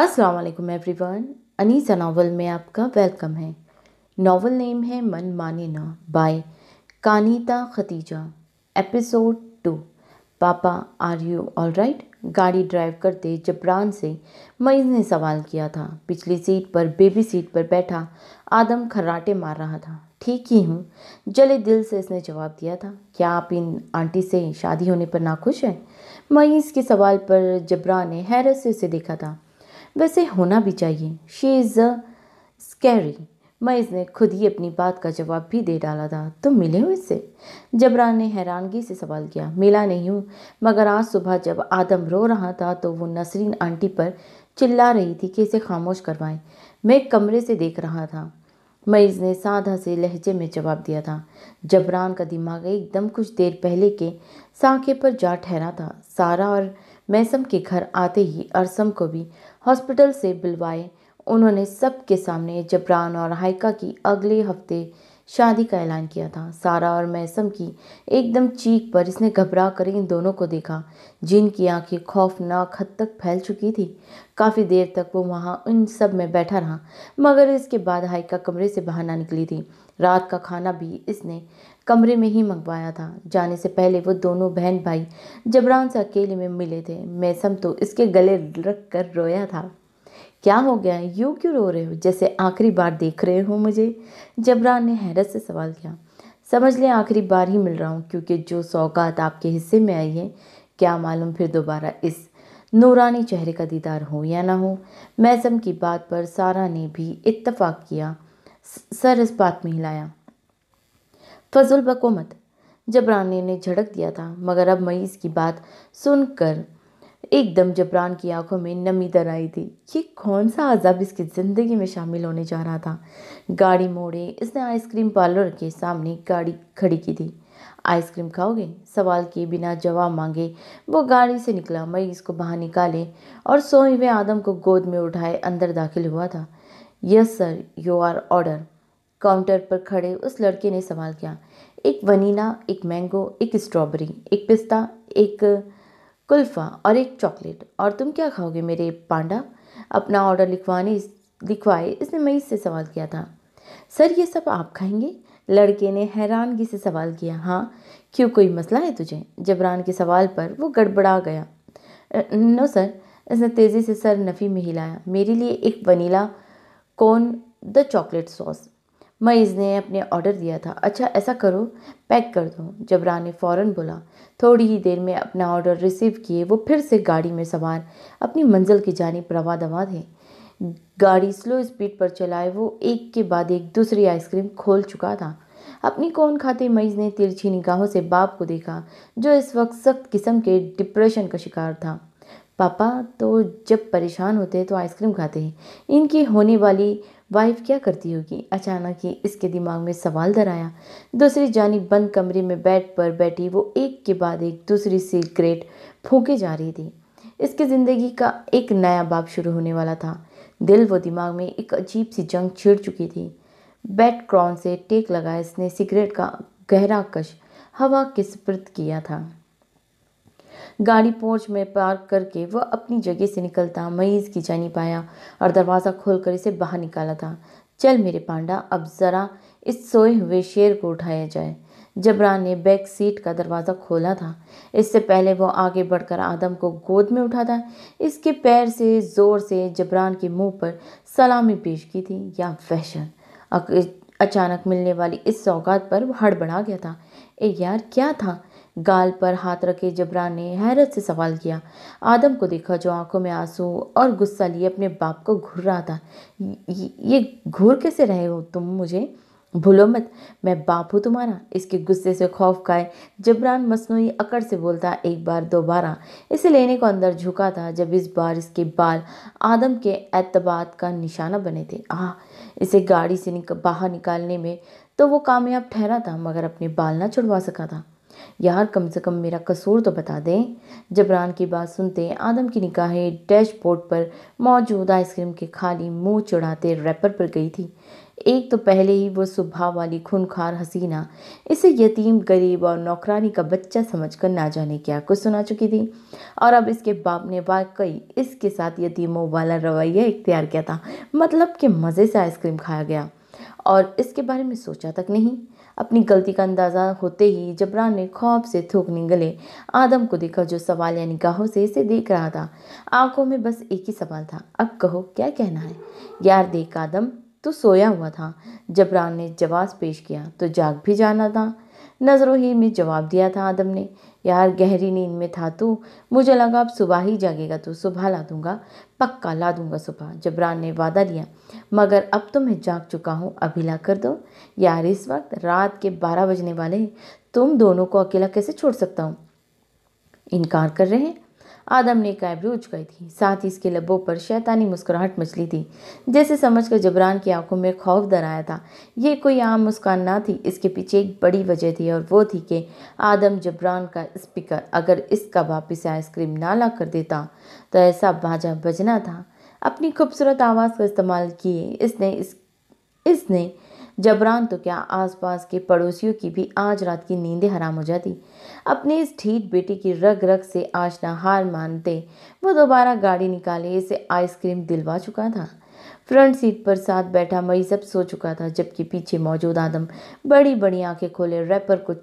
अस्सलाम वालेकुम everyone, Anisa novel में आपका वेलकम है। नावल नेम है मन माने ना बाय कानिता खतीजा। एपिसोड 2, पापा आर यू ऑल राइट? गाड़ी ड्राइव करते जबरान से मईज़ ने सवाल किया था। पिछली सीट पर बेबी सीट पर बैठा आदम खर्राटे मार रहा था। ठीक ही हूँ, जले दिल से इसने जवाब दिया था। क्या आप इन आंटी से शादी होने पर नाखुश हैं? मईज़ के सवाल पर जबरान ने हैरत से उसे देखा था। वैसे होना भी चाहिए, शी इज़ स्कैरी। मईज़ ने खुद ही अपनी बात का जवाब भी दे डाला था। तुम मिले हो इससे? जबरान ने हैरानगी से सवाल किया। मिला नहीं हूँ, मगर आज सुबह जब आदम रो रहा था तो वो नसरीन आंटी पर चिल्ला रही थी कि इसे खामोश करवाएं। मैं कमरे से देख रहा था, मईज़ ने साधा से लहजे में जवाब दिया था। जबरान का दिमाग एकदम कुछ देर पहले के साके पर जा ठहरा था। सारा और मैसम के घर आते ही अरसम को भी हॉस्पिटल से बुलवाए। उन्होंने सबके सामने जबरान और हाइका की अगले हफ्ते शादी का ऐलान किया था। सारा और मैसम की एकदम चीख पर इसने घबरा कर इन दोनों को देखा, जिनकी आंखें खौफनाक हद तक फैल चुकी थी। काफ़ी देर तक वो वहाँ उन सब में बैठा रहा, मगर इसके बाद हाइका कमरे से बाहर ना निकली थी। रात का खाना भी इसने कमरे में ही मंगवाया था। जाने से पहले वो दोनों बहन भाई जबरान से अकेले में मिले थे। मैसम तो इसके गले रख कर रोया था। क्या हो गया, यूँ क्यों रो रहे हो, जैसे आखिरी बार देख रहे हो मुझे? जबरान ने हैरत से सवाल किया। समझ लें आखिरी बार ही मिल रहा हूँ, क्योंकि जो सौगात आपके हिस्से में आई है, क्या मालूम फिर दोबारा इस नूरानी चेहरे का दीदार हो या ना हो। मैसम की बात पर सारा ने भी इत्तफाक किया, सर इस बात में हिलाया। फजुल बकोमत, जबरान ने झड़क दिया था, मगर अब मईज़ की बात सुनकर एकदम जबरान की आंखों में नमी दर आई थी। ये कौन सा अज़ाब इसकी ज़िंदगी में शामिल होने जा रहा था। गाड़ी मोड़े, इसने आइसक्रीम पार्लर के सामने गाड़ी खड़ी की थी। आइसक्रीम खाओगे? सवाल किए बिना जवाब मांगे वो गाड़ी से निकला। मईज़ को बाहर निकाले और सोए हुए आदम को गोद में उठाए अंदर दाखिल हुआ था। Yes sir, your order. Counter पर खड़े उस लड़के ने सवाल किया। एक वनीला, एक मैंगो, एक स्ट्रॉबेरी, एक पिस्ता, एक कुल्फ़ा और एक चॉकलेट। और तुम क्या खाओगे मेरे पांडा? अपना ऑर्डर लिखवाए इसने मईज़ से सवाल किया था। सर ये सब आप खाएंगे? लड़के ने हैरानगी से सवाल किया। हाँ, क्यों, कोई मसला है तुझे? जबरान के सवाल पर वो गड़बड़ा गया। नो सर, इसने तेज़ी से सर नफ़ी में हिलाया। मेरे लिए एक vanilla cone the chocolate sauce. मईज़ ने अपने ऑर्डर दिया था। अच्छा ऐसा करो, पैक कर दो, जबरान ने फ़ौरन बोला। थोड़ी ही देर में अपना ऑर्डर रिसीव किए वो फिर से गाड़ी में सवार अपनी मंजिल की जानिब रवा दवा थे। गाड़ी स्लो स्पीड पर चलाए वो एक के बाद एक दूसरी आइसक्रीम खोल चुका था। अपनी कौन खाते मईज़ ने तिरछी निगाहों से बाप को देखा, जो इस वक्त सख्त किस्म के डिप्रेशन का शिकार था। पापा तो जब परेशान होते हैं तो आइसक्रीम खाते हैं, इनकी होने वाली वाइफ क्या करती होगी? अचानक ही इसके दिमाग में सवाल दराया। दूसरी जानिब बंद कमरे में बेड पर बैठी वो एक के बाद एक दूसरी सिगरेट फूंके जा रही थी। इसकी ज़िंदगी का एक नया बाब शुरू होने वाला था। दिल व दिमाग में एक अजीब सी जंग छिड़ चुकी थी। बेड क्रॉन से टेक लगाया इसने सिगरेट का गहरा कश हवा के स्पर्श किया था। गाड़ी पोर्च में पार्क करके वह अपनी जगह से निकलता मईज़ की जानिब आया और दरवाज़ा खोलकर इसे बाहर निकाला था। चल मेरे पांडा, अब ज़रा इस सोए हुए शेर को उठाया जाए। जबरान ने बैक सीट का दरवाज़ा खोला था। इससे पहले वो आगे बढ़कर आदम को गोद में उठाता, इसके पैर से ज़ोर से जबरान के मुंह पर सलामी पेश की थी। या वहशन, अचानक मिलने वाली इस सौगात पर वह हड़बड़ा गया था। ए यार क्या था? गाल पर हाथ रखे जबरान ने हैरत से सवाल किया। आदम को देखा, जो आंखों में आंसू और गुस्सा लिए अपने बाप को घूर रहा था। ये घूर कैसे रहे हो तुम? मुझे भूलो मत, मैं बाप हूँ तुम्हारा। इसके गुस्से से खौफ खाए जबरान मसनूई अकड़ से बोलता। एक बार दोबारा इसे लेने को अंदर झुका था, जब इस बार इसके बाल आदम के एतबाद का निशाना बने थे। आह, इसे गाड़ी से बाहर निकालने में तो वो कामयाब ठहरा था, मगर अपने बाल ना छुड़वा सका था। यार कम से कम मेरा कसूर तो बता दें। जबरान की बात सुनते आदम की निगाहें डैशबोर्ड पर मौजूद आइसक्रीम के खाली मुंह चढ़ाते रैपर पर गई थी। एक तो पहले ही वो सुबह वाली खूनखार हसीना इसे यतीम, गरीब और नौकरानी का बच्चा समझकर ना जाने क्या कुछ सुना चुकी थी, और अब इसके बाप ने वाकई इसके साथ यतीमों वाला रवैया इख्तियार किया था। मतलब कि मज़े से आइसक्रीम खाया गया और इसके बारे में सोचा तक नहीं। अपनी गलती का अंदाज़ा होते ही जबरान ने खौफ से थूकने गले आदम को देखा, जो सवाल या निगाहों से इसे देख रहा था। आंखों में बस एक ही सवाल था, अब कहो क्या कहना है। यार देख आदम, तू सोया हुआ था। जबरान ने जवाब पेश किया, तो जाग भी जाना था। नज़रों ही में जवाब दिया था आदम ने। यार गहरी नींद में था तू, मुझे लगा अब सुबह ही जागेगा तू। सुबह ला दूंगा, पक्का ला दूंगा सुबह, जबरान ने वादा लिया। मगर अब तो मैं जाग चुका हूँ, अभी ला कर दो। यार इस वक्त रात के 12 बजने वाले हैं, तुम दोनों को अकेला कैसे छोड़ सकता हूँ। इनकार कर रहे हैं? आदम ने एक आइब्रो उचकाई थी, साथ ही इसके लबों पर शैतानी मुस्कुराहट मचली थी, जैसे समझकर जबरान की आंखों में खौफ दर आया था। ये कोई आम मुस्कान ना थी, इसके पीछे एक बड़ी वजह थी, और वो थी कि आदम जबरान का स्पीकर अगर इसका वापस आइसक्रीम ना ला कर देता तो ऐसा बाजा बजना था। अपनी खूबसूरत आवाज़ का इस्तेमाल किए इसने जबरान तो क्या आसपास के पड़ोसियों की भी आज रात की नींदें हराम हो जाती। अपने इस ठीक बेटे की रग रग से आज ना हार मानते वो दोबारा गाड़ी निकाले इसे आइसक्रीम दिलवा चुका था। फ्रंट सीट पर साथ बैठा मईज़ अब सो चुका था, जबकि पीछे मौजूद आदम बड़ी बड़ी आंखें खोले रैपर को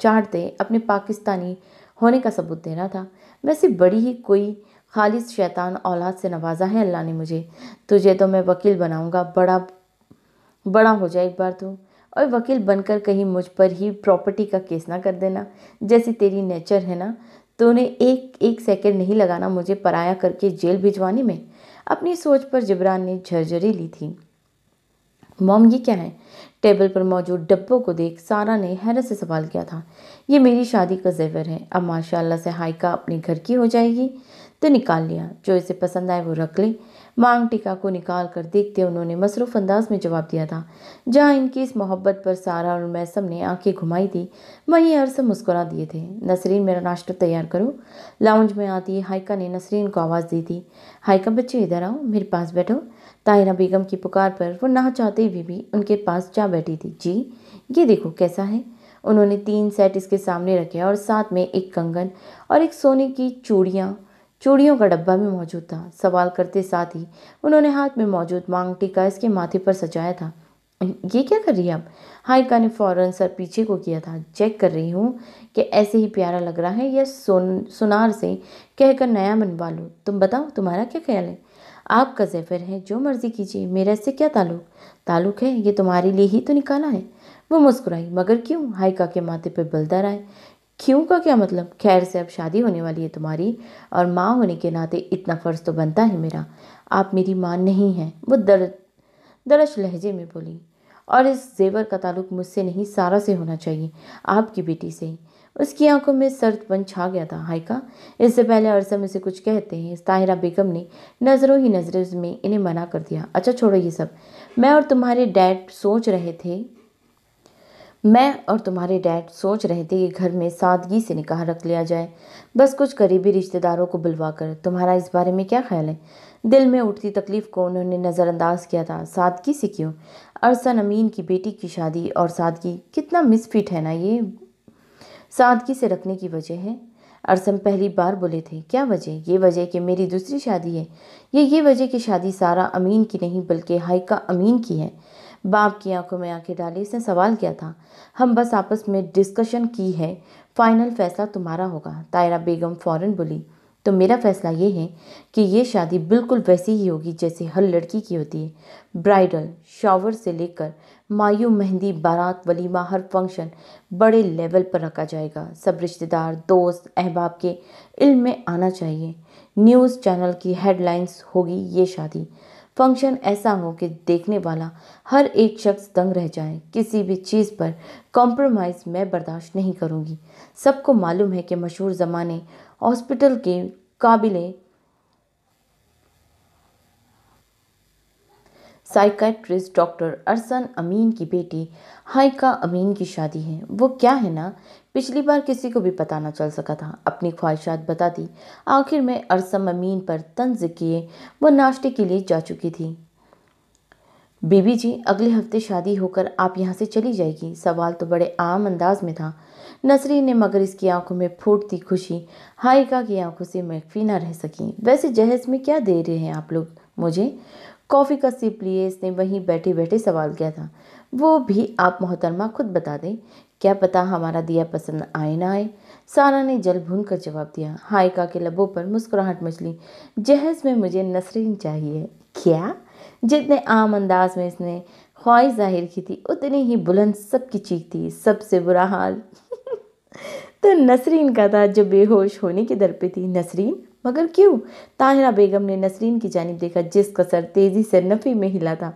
चाटते अपने पाकिस्तानी होने का सबूत दे रहा था। वैसे बड़ी ही कोई खालिस शैतान औलाद से नवाजा है अल्लाह ने मुझे। तुझे तो मैं वकील बनाऊँगा, बड़ा हो जाए एक बार तो, और वकील बनकर कहीं मुझ पर ही प्रॉपर्टी का केस ना कर देना। जैसी तेरी नेचर है ना, तूने एक सेकंड नहीं लगाना मुझे पराया करके जेल भिजवाने में। अपनी सोच पर जबरान ने झरझरी ली थी। मॉम ये क्या है? टेबल पर मौजूद डब्बों को देख सारा ने हैरत से सवाल किया था। ये मेरी शादी का जेवर है, अब माशाल्लाह से हाइका अपने घर की हो जाएगी तो निकाल लिया, जो इसे पसंद आए वो रख ले। मांग टीका को निकाल कर देखते उन्होंने मसरूफ़ अंदाज में जवाब दिया था। जहाँ इनकी इस मोहब्बत पर सारा और मैसम ने आंखें घुमाई थी, वहीं अर्सम मुस्कुरा दिए थे। नसरीन मेरा नाश्ता तैयार करो। लाउंज में आती हाइका ने नसरीन को आवाज़ दी थी। हाइका बच्चे इधर आओ, मेरे पास बैठो। ताहिरा बेगम की पुकार पर वो ना चाहते भी उनके पास जा बैठी थी। जी ये देखो कैसा है। उन्होंने 3 सेट इसके सामने रखे और साथ में एक कंगन और एक सोने की चूड़ियों का डब्बा भी मौजूद था। सवाल करते साथ ही उन्होंने हाथ में मौजूद मांग टीका इसके माथे पर सजाया था। ये क्या कर रही है आप? हाइका ने फौरन सर पीछे को किया था। चेक कर रही हूँ कि ऐसे ही प्यारा लग रहा है या सुनार से कहकर नया बनवा लूँ। तुम बताओ तुम्हारा क्या ख्याल है? आपका ज़ेफर है, जो मर्ज़ी कीजिए, मेरा इससे क्या ताल्लुक़ है? ये तुम्हारे लिए ही तो निकाला है। वो मुस्कुराई। मगर क्यों? हाइका के माथे पर बलदर आए। क्यों का क्या मतलब? खैर से अब शादी होने वाली है तुम्हारी, और माँ होने के नाते इतना फ़र्ज़ तो बनता है मेरा। आप मेरी माँ नहीं हैं, वो दरश लहजे में बोली, और इस जेवर का ताल्लुक मुझसे नहीं सारा से होना चाहिए, आपकी बेटी से। उसकी आंखों में सर्दपन छा गया था। हाइका इससे पहले अर्सम उसे कुछ कहते हैं, ताहिरा बेगम ने नज़रों ही नज़रों में इन्हें मना कर दिया। अच्छा छोड़ो ये सब, मैं और तुम्हारे डैड सोच रहे थे कि घर में सादगी से निकाह रख लिया जाए, बस कुछ करीबी रिश्तेदारों को बुलवा कर। तुम्हारा इस बारे में क्या ख्याल है? दिल में उठती तकलीफ़ को उन्होंने नज़रअंदाज किया था। सादगी से क्यों? अरसम अमीन की बेटी की शादी और सादगी, कितना मिसफिट है ना ये। सादगी से रखने की वजह है? अरसम पहली बार बोले थे। क्या वजह? ये वजह कि मेरी दूसरी शादी है। ये वजह कि शादी सारा अमीन की नहीं बल्कि हाइका अमीन की है। बाप की आंखों में आंखें डाली इसने सवाल किया था। हम बस आपस में डिस्कशन की है, फाइनल फैसला तुम्हारा होगा। ताहिरा बेगम फौरन बोली, तो मेरा फैसला ये है कि ये शादी बिल्कुल वैसी ही होगी जैसे हर लड़की की होती है। ब्राइडल शॉवर से लेकर मायू, मेहंदी, बारात, वलीमा, हर फंक्शन बड़े लेवल पर रखा जाएगा। सब रिश्तेदार, दोस्त, अहबाब के इल्म में आना चाहिए। न्यूज़ चैनल की हेडलाइंस होगी ये शादी। फंक्शन ऐसा हो कि देखने वाला हर एक शख्स दंग रह जाए। किसी भी चीज़ पर कॉम्प्रोमाइज़ मैं बर्दाश्त नहीं करूँगी। सबको मालूम है कि मशहूर ज़माने हॉस्पिटल के काबिले साइकाट्रिस्ट डॉक्टर अरसम अमीन की बेटी हाइका अमीन की शादी है। वो क्या है ना, पिछली बार किसी को भी पता ना चल सका था। अपनी ख्वाहिशात बताती आखिर में अरसम अमीन पर तंज किए वो नाश्ते के लिए जा चुकी थी। बीबी जी अगले हफ्ते शादी होकर आप यहाँ से चली जाएगी। सवाल तो बड़े आम अंदाज में था। नसरीन ने मगर इसकी आंखों में फूटती खुशी हाइका की आंखों से महफी ना रह सकी। वैसे जहेज में क्या दे रहे हैं आप लोग मुझे? कॉफ़ी का सिप लिए इसने वहीं बैठे बैठे सवाल किया था। वो भी आप मोहतरमा खुद बता दें, क्या पता हमारा दिया पसंद आए ना आए। सारा ने जल भून कर जवाब दिया। हाइका के लबों पर मुस्कुराहट मचली। जहेज में मुझे नसरीन चाहिए। क्या? जितने आम अंदाज में इसने ख्वाहिश जाहिर की थी उतनी ही बुलंद सबकी चीख थी, सबसे बुरा हाल तो नसरीन का था जो बेहोश होने की दर पे थी। नसरीन मगर क्यों? ताहिरा बेगम ने नसरीन की जानिब देखा जिसका सर तेज़ी से नफ़ी में हिला था।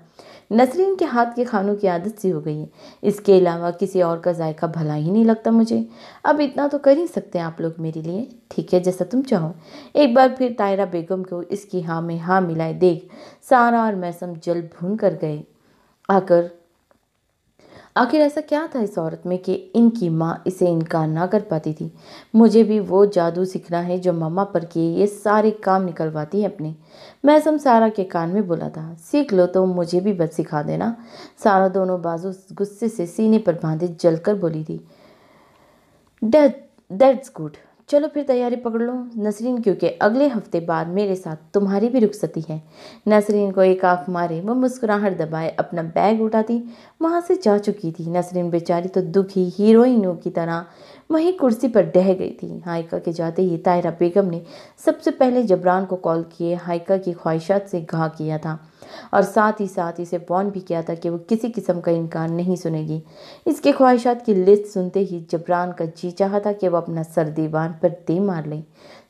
नसरीन के हाथ के खानों की आदत सी हो गई है, इसके अलावा किसी और का जायका भला ही नहीं लगता मुझे। अब इतना तो कर ही सकते हैं आप लोग मेरे लिए। ठीक है, जैसा तुम चाहो। एक बार फिर ताहिरा बेगम को इसकी हाँ में हाँ मिलाए देख सारा और मैसम जल भून कर गए। आखिर ऐसा क्या था इस औरत में कि इनकी माँ इसे इनकार ना कर पाती थी। मुझे भी वो जादू सीखना है जो मम्मा पर किए ये सारे काम निकलवाती है अपने। मैसम सारा के कान में बोला था, सीख लो तो मुझे भी बस सिखा देना। सारा दोनों बाजू गुस्से से सीने पर बांधे जलकर बोली थी, दैट्स गुड। चलो फिर तैयारी पकड़ लो नसरीन, क्योंकि अगले हफ्ते बाद मेरे साथ तुम्हारी भी रुखसती है। नसरीन को एक आंख मारे वो मुस्कुराहट दबाए अपना बैग उठाती वहाँ से जा चुकी थी। नसरीन बेचारी तो दुखी हीरोइनों की तरह वहीं कुर्सी पर ढह गई थी। हाइका के जाते ही ताहिरा बेगम ने सबसे पहले जबरान को कॉल किए हाइका की ख्वाहिशात से घा किया था और साथ ही इसे वॉर्न भी किया था कि वो किसी किस्म का इनकार नहीं सुनेगी। इसके ख्वाहिशात की लिस्ट सुनते ही जबरान का जी चाहा था कि वो अपना सर दीवान पर दे मार ले।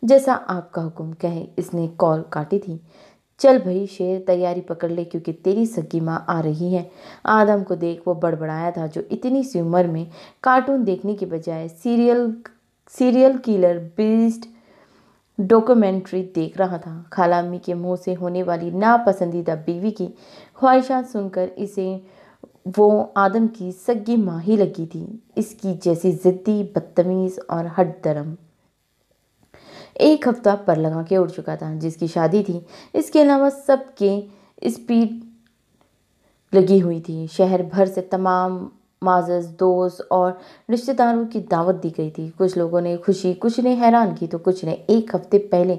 जैसा आपका हुक्म कहे, इसने कॉल काटी थी। चल भाई शेर, तैयारी पकड़ ले क्योंकि तेरी सगी माँ आ रही है। आदम को देख वो बड़बड़ाया था जो इतनी सी उम्र में कार्टून देखने के बजाय सीरियल किलर बीस्ट डॉक्यूमेंट्री देख रहा था। खाला अम्मी के मुंह से होने वाली नापसंदीदा बीवी की ख्वाहिशात सुनकर इसे वो आदम की सगी माँ ही लगी थी, इसकी जैसी ज़िद्दी, बदतमीज़ और हट धर्म। एक हफ्ता पर लगा के उड़ चुका था जिसकी शादी थी। इसके अलावा सबके स्पीड लगी हुई थी। शहर भर से तमाम माज़ज़ दोस्त और रिश्तेदारों की दावत दी गई थी। कुछ लोगों ने खुशी, कुछ ने हैरान की तो कुछ ने एक हफ्ते पहले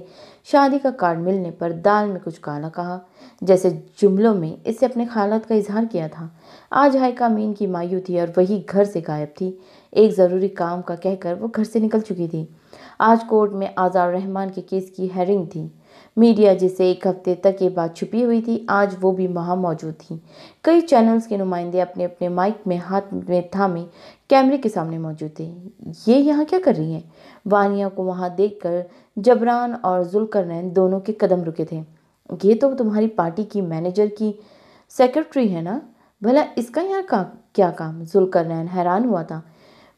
शादी का कार्ड मिलने पर दाल में कुछ काला कहा जैसे जुमलों में इससे अपने ख्यालात का इजहार किया था। आज हाइका मीन की मायूं थी और वही घर से गायब थी। एक ज़रूरी काम का कहकर वो घर से निकल चुकी थी। आज कोर्ट में आज़ाद रहमान के केस की हेयरिंग थी। मीडिया जिसे एक हफ्ते तक ये बात छुपी हुई थी, आज वो भी वहाँ मौजूद थी। कई चैनल्स के नुमाइंदे अपने अपने माइक में हाथ में थामे कैमरे के सामने मौजूद थे। ये यहाँ क्या कर रही हैं? वानिया को वहाँ देखकर जबरान और जुल्करनैन दोनों के कदम रुके थे। ये तो तुम्हारी पार्टी की मैनेजर की सेक्रेटरी है ना, भला इसका यहाँ क्या काम? जुल्करनैन हैरान हुआ था।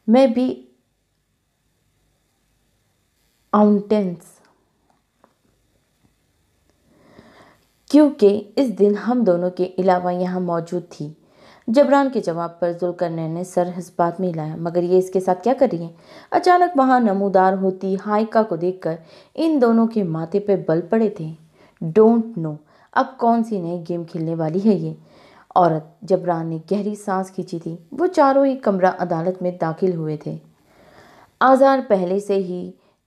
मैं भी आउंटेंस, क्योंकि इस दिन हम दोनों के अलावा यहाँ मौजूद थी। जबरान के जवाब पर जुल्करनैन ने सर इस बात में हिलाया। मगर ये इसके साथ क्या कर रही हैं? अचानक वहाँ नमूदार होती हाइका को देखकर इन दोनों के माथे पे बल पड़े थे। डोंट नो अब कौन सी नई गेम खेलने वाली है ये औरत। जबरान ने गहरी सांस खींची थी। वो चारों ही कमरा अदालत में दाखिल हुए थे। आज़ाद पहले से ही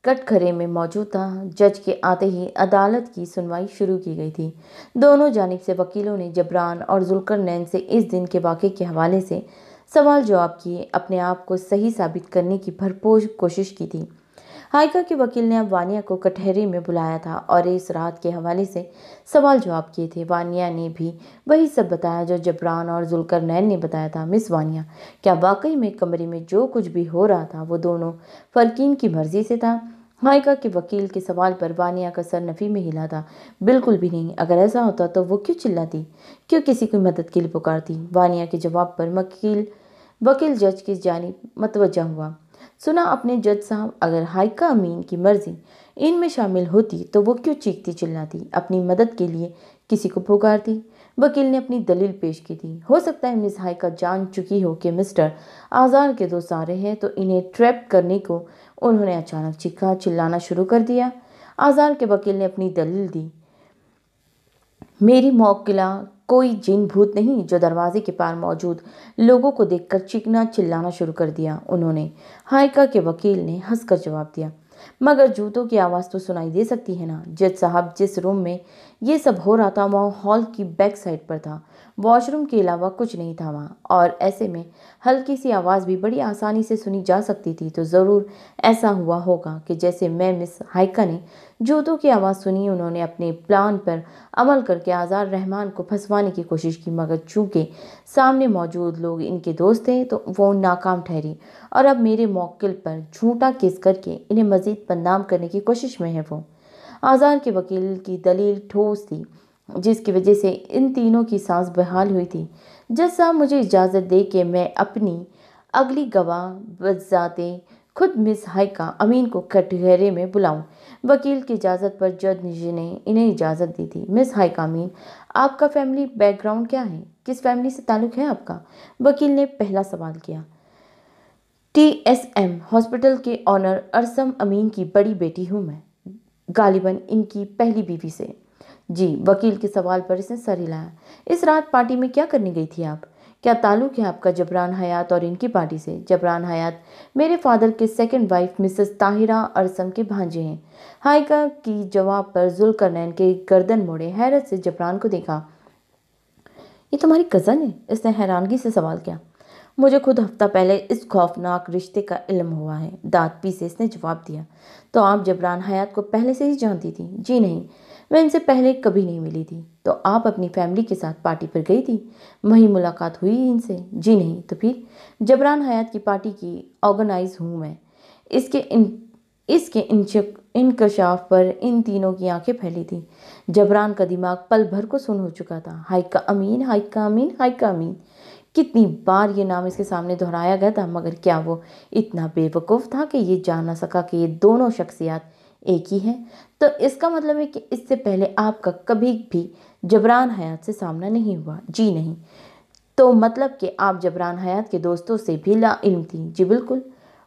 कटघरे में मौजूद था। जज के आते ही अदालत की सुनवाई शुरू की गई थी। दोनों जानिब से वकीलों ने जबरान और जुल्करनैन से इस दिन के वाक़े के हवाले से सवाल जवाब किए, अपने आप को सही साबित करने की भरपूर कोशिश की थी। हाइका के वकील ने अब वानिया को कटहरे में बुलाया था और इस रात के हवाले से सवाल जवाब किए थे। वानिया ने भी वही सब बताया जो जबरान और जुल्करनैन ने बताया था। मिस वानिया, क्या वाकई में कमरे में जो कुछ भी हो रहा था वो दोनों फ़रकीन की मर्ज़ी से था? हाइका के वकील के सवाल पर वानिया का सर नफ़ी में हिला था। बिल्कुल भी नहीं। अगर ऐसा होता तो वो क्यों चिल्लाती, क्यों किसी की मदद के लिए पुकारती? वानिया के जवाब पर वकील जज की जानिब मतवज्जा हुआ। सुना अपने जज साहब, अगर हाइका अमीन की मर्जी इनमें शामिल होती तो वो क्यों चीखती चिल्लाती, अपनी मदद के लिए किसी को पुकारती? वकील ने अपनी दलील पेश की थी। हो सकता है मिस हाइका जान चुकी हो कि मिस्टर आज़ाद के दो सारे हैं, तो इन्हें ट्रैप करने को उन्होंने अचानक चीखा चिल्लाना शुरू कर दिया। आज़ाद के वकील ने अपनी दलील दी। मेरी मौकिला कोई जिन भूत नहीं जो दरवाजे के पार मौजूद लोगों को देखकर चीखना चिल्लाना शुरू कर दिया उन्होंने। हायका के वकील ने हंसकर जवाब दिया, मगर जूतों की आवाज़ तो सुनाई दे सकती है ना। जज साहब जिस रूम में ये सब हो रहा था वह हॉल की बैक साइड पर था, वॉशरूम के अलावा कुछ नहीं था वहाँ, और ऐसे में हल्की सी आवाज़ भी बड़ी आसानी से सुनी जा सकती थी। तो ज़रूर ऐसा हुआ होगा कि जैसे मैं मिस हायका ने जूतों की आवाज़ सुनी, उन्होंने अपने प्लान पर अमल करके आज़ाद रहमान को फंसवाने की कोशिश की, मगर चूँकि सामने मौजूद लोग इनके दोस्त थे तो वो नाकाम ठहरी और अब मेरे मौकिल पर झूठा केस करके इन्हें मज़ीद बदनाम करने की कोशिश में है वो। आज़ाद के वकील की दलील ठोस थी जिसकी वजह से इन तीनों की सांस बहाल हुई थी। जज साहब मुझे इजाज़त दे कि मैं अपनी अगली गवाह बजाते खुद मिस हायका अमीन को कटघरे में बुलाऊं। वकील की इजाज़त पर जज ने इन्हें इजाज़त दी थी। मिस हायका अमीन, आपका फैमिली बैकग्राउंड क्या है, किस फैमिली से ताल्लुक़ है आपका? वकील ने पहला सवाल किया। TSM हॉस्पिटल के ऑनर अरसम अमीन की बड़ी बेटी हूँ मैं, गालिबन इनकी पहली बीवी से। जी, वकील के सवाल पर इसने सर हिलाया। इस रात पार्टी में क्या करने गई थी आप? क्या ताल्लुक़ है आपका जबरान हयात और इनकी पार्टी से? जबरान हयात मेरे फादर के second wife Mrs Tahira Arsam के भांजे हैं। हायका की जवाब पर जुल्करनैन के गर्दन मोड़े हैरत से जबरान को देखा। ये तुम्हारी कज़न है? इसने हैरानगी से सवाल किया। मुझे खुद हफ्ता पहले इस खौफनाक रिश्ते का इल्म हुआ है, दाँत पीसे इसने जवाब दिया। तो आप जबरान हयात को पहले से ही जानती थी? जी नहीं, मैं इनसे पहले कभी नहीं मिली थी। तो आप अपनी फैमिली के साथ पार्टी पर गई थी, वहीं मुलाकात हुई इनसे? जी नहीं। तो फिर? जबरान हयात की पार्टी की ऑर्गेनाइज हूँ मैं। इसके इंकशाफ पर इन तीनों की आंखें फैली थी। जबरान का दिमाग पल भर को सुन हो चुका था। हायका अमीन, हायका अमीन, हायका अमीन, कितनी बार ये नाम इसके सामने दोहराया गया था, मगर क्या वो इतना बेवकूफ़ था कि ये जान ना सका कि ये दोनों शख्सियात एक ही है? तो इसका मतलब है कि इससे पहले आपका कभी भी जबरान हयात से सामना नहीं हुआ? जी नहीं। तो मतलब कि आप जबरान हयात के दोस्तों से भी लाइल्म थी? जी बिल्कुल।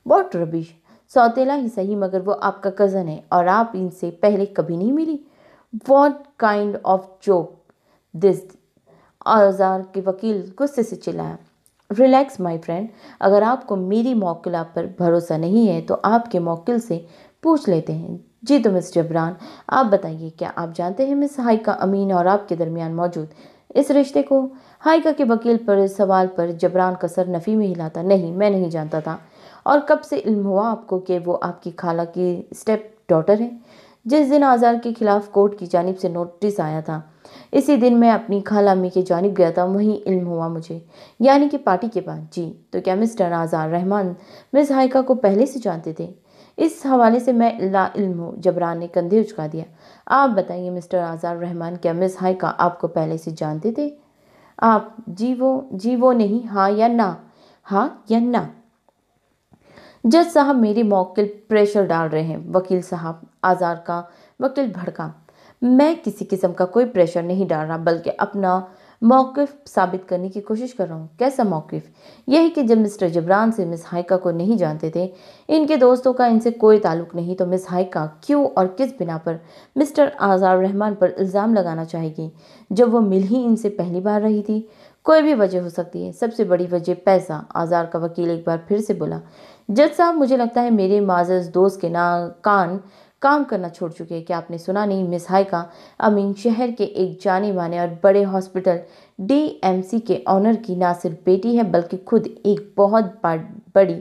बहुत रबिश, सौतेला ही सही मगर वो आपका कज़न है और आप इनसे पहले कभी नहीं मिली? What kind of joke this? औजार के वकील गुस्से से चिल्लाया। रिलैक्स माई फ्रेंड, अगर आपको मेरी मौकिला पर भरोसा नहीं है तो आपके मौकिल से पूछ लेते हैं। जी तो मिस जबरान, आप बताइए, क्या आप जानते हैं मिस हायका अमीन और आपके दरमियान मौजूद इस रिश्ते को? हायका के वकील पर सवाल पर जबरान का सर नफ़ी में हिलाता। नहीं, मैं नहीं जानता था। और कब से इल्म हुआ आपको कि वो आपकी खाला की स्टेप डॉटर है? जिस दिन आज़ाद के ख़िलाफ़ कोर्ट की जानिब से नोटिस आया था इसी दिन मैं अपनी खाला अम्मी की जानिब गया था, वहीं इल्म हुआ मुझे, यानी कि पार्टी के बाद। जी, तो क्या मिस्टर आज़ाद रहमान मिस हायका को पहले से जानते थे? इस हवाले से मैं लाइल्म हूँ, जबरान ने कंधे उचका दिया। आप बताइए मिस्टर आज़ाद रहमान, क्या मिस हायका आपको पहले से जानते थे आप? जी वो नहीं, हाँ या ना, हाँ या ना। जज साहब मेरे मौकिल प्रेशर डाल रहे हैं। वकील साहब, आज़ाद का वकील भड़का। मैं किसी किस्म का कोई प्रेशर नहीं डाल रहा, बल्कि अपना मौक़िफ़ साबित करने की कोशिश कर रहा हूँ। कैसा मौक़िफ़? यही कि जब मिस्टर जबरान से मिस हायका को नहीं जानते थे, इनके दोस्तों का इनसे कोई ताल्लुक़ नहीं, तो मिस हायका क्यों और किस बिना पर मिस्टर आज़ाद रहमान पर इल्ज़ाम लगाना चाहेगी जब वो मिल ही इनसे पहली बार रही थी? कोई भी वजह हो सकती है, सबसे बड़ी वजह पैसा। आज़ाद का वकील एक बार फिर से बोला। जज साहब मुझे लगता है मेरे माज़ज़ दोस्त के कान काम करना छोड़ चुके हैं। क्या आपने सुना नहीं, मिस हायका अमीन शहर के एक जाने माने और बड़े हॉस्पिटल DMC के ऑनर की ना सिर्फ बेटी है बल्कि खुद एक बहुत बड़ी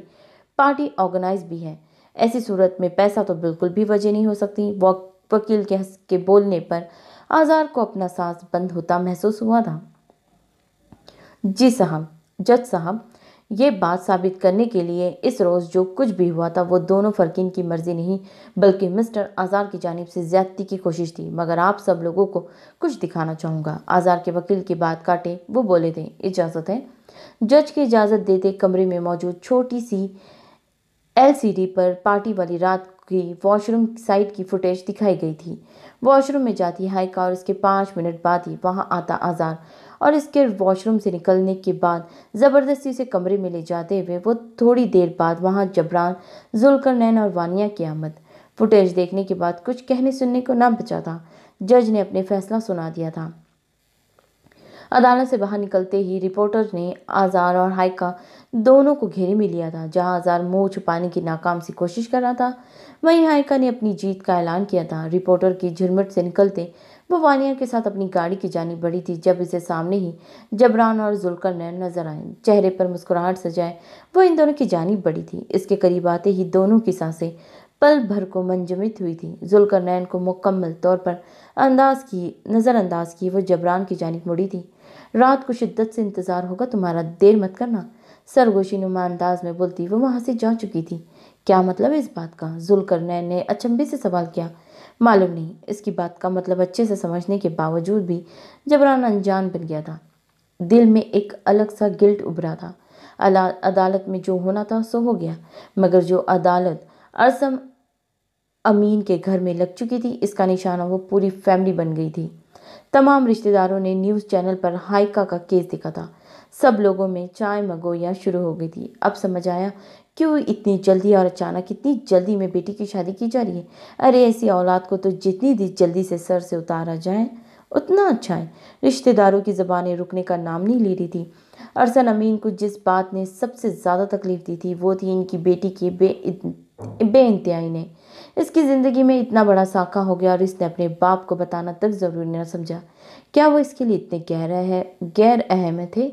पार्टी ऑर्गेनाइज भी है। ऐसी सूरत में पैसा तो बिल्कुल भी वजह नहीं हो सकती। वकील के बोलने पर आज़ाद को अपना सांस बंद होता महसूस हुआ था। जी साहब, जज साहब ये बात साबित करने के लिए इस रोज़ जो कुछ भी हुआ था वो दोनों फ़रकीन की मर्ज़ी नहीं बल्कि मिस्टर आज़ाद की जानिब से ज़्यादती की कोशिश थी, मगर आप सब लोगों को कुछ दिखाना चाहूँगा। आज़ाद के वकील की बात काटे वो बोले थे। इजाज़त है? जज की इजाज़त देते कमरे में मौजूद छोटी सी LCD पर पार्टी वाली रात की वॉशरूम साइड की फुटेज दिखाई गई थी। वॉशरूम में जाती हायका और इसके 5 मिनट बाद ही वहाँ आता आज़ाद, और इसके वॉशरूम से निकलने के बाद ज़बरदस्ती से कमरे में ले जाते हुए वो थोड़ी देर बाद वहाँ जबरान, जुल्करनैन और वानिया की आमद। फुटेज देखने के बाद कुछ कहने सुनने को ना बचा था, जज ने अपने फैसला सुना दिया था। अदालत से बाहर निकलते ही रिपोर्टर्स ने आज़ाद और हाइका दोनों को घेरे में लिया था। जहां आज़ाद मुंह छुपाने की नाकाम सी कोशिश कर रहा था, वहीं हाइका ने अपनी जीत का ऐलान किया था। रिपोर्टर की झुरमट से निकलते वो वानिया के साथ अपनी गाड़ी की जानिब बढ़ी थी, जब इसे सामने ही जबरान और जुल्करनैन नजर आए। चेहरे पर मुस्कुराहट सजाए वो इन दोनों की जानिब बढ़ी थी। इसके करीब आते ही दोनों की सांसें पल भर को मंजमित हुई थी। जुल्करनैन को मुकम्मल तौर पर नज़रअंदाज की वो जबरान की जानिब मुड़ी थी। रात को शिद्दत से इंतज़ार होगा तुम्हारा, देर मत करना, सरगोशी नुमा अंदाज में बोलती वो वहाँ से जा चुकी थी। क्या मतलब है इस बात का? जुल्करनैन ने अचंभे से सवाल किया। मालूम नहीं, इसकी बात का मतलब अच्छे से समझने के बावजूद भी जबरान अनजान बन गया था। दिल में एक अलग सा गिल्ट उभरा था। अदालत में जो होना था सो हो गया, मगर जो अदालत अरसम अमीन के घर में लग चुकी थी, इसका निशाना वो पूरी फैमिली बन गई थी। तमाम रिश्तेदारों ने न्यूज़ चैनल पर हाइका का केस देखा था। सब लोगों में चाय मगोया शुरू हो गई थी। अब समझ आया क्यों इतनी जल्दी और अचानक इतनी जल्दी में बेटी की शादी की जा रही है। अरे ऐसी औलाद को तो जितनी जल्दी से सर से उतारा जाए उतना अच्छा है। रिश्तेदारों की ज़बानें रुकने का नाम नहीं ले रही थी। अरसन अमीन को जिस बात ने सबसे ज़्यादा तकलीफ दी थी वो थी इनकी बेटी की बेइंतहाई ने। इसकी ज़िंदगी में इतना बड़ा साका हो गया और इसने अपने बाप को बताना तक ज़रूरी न समझा। क्या वो इसके लिए इतने गैर अहम थे?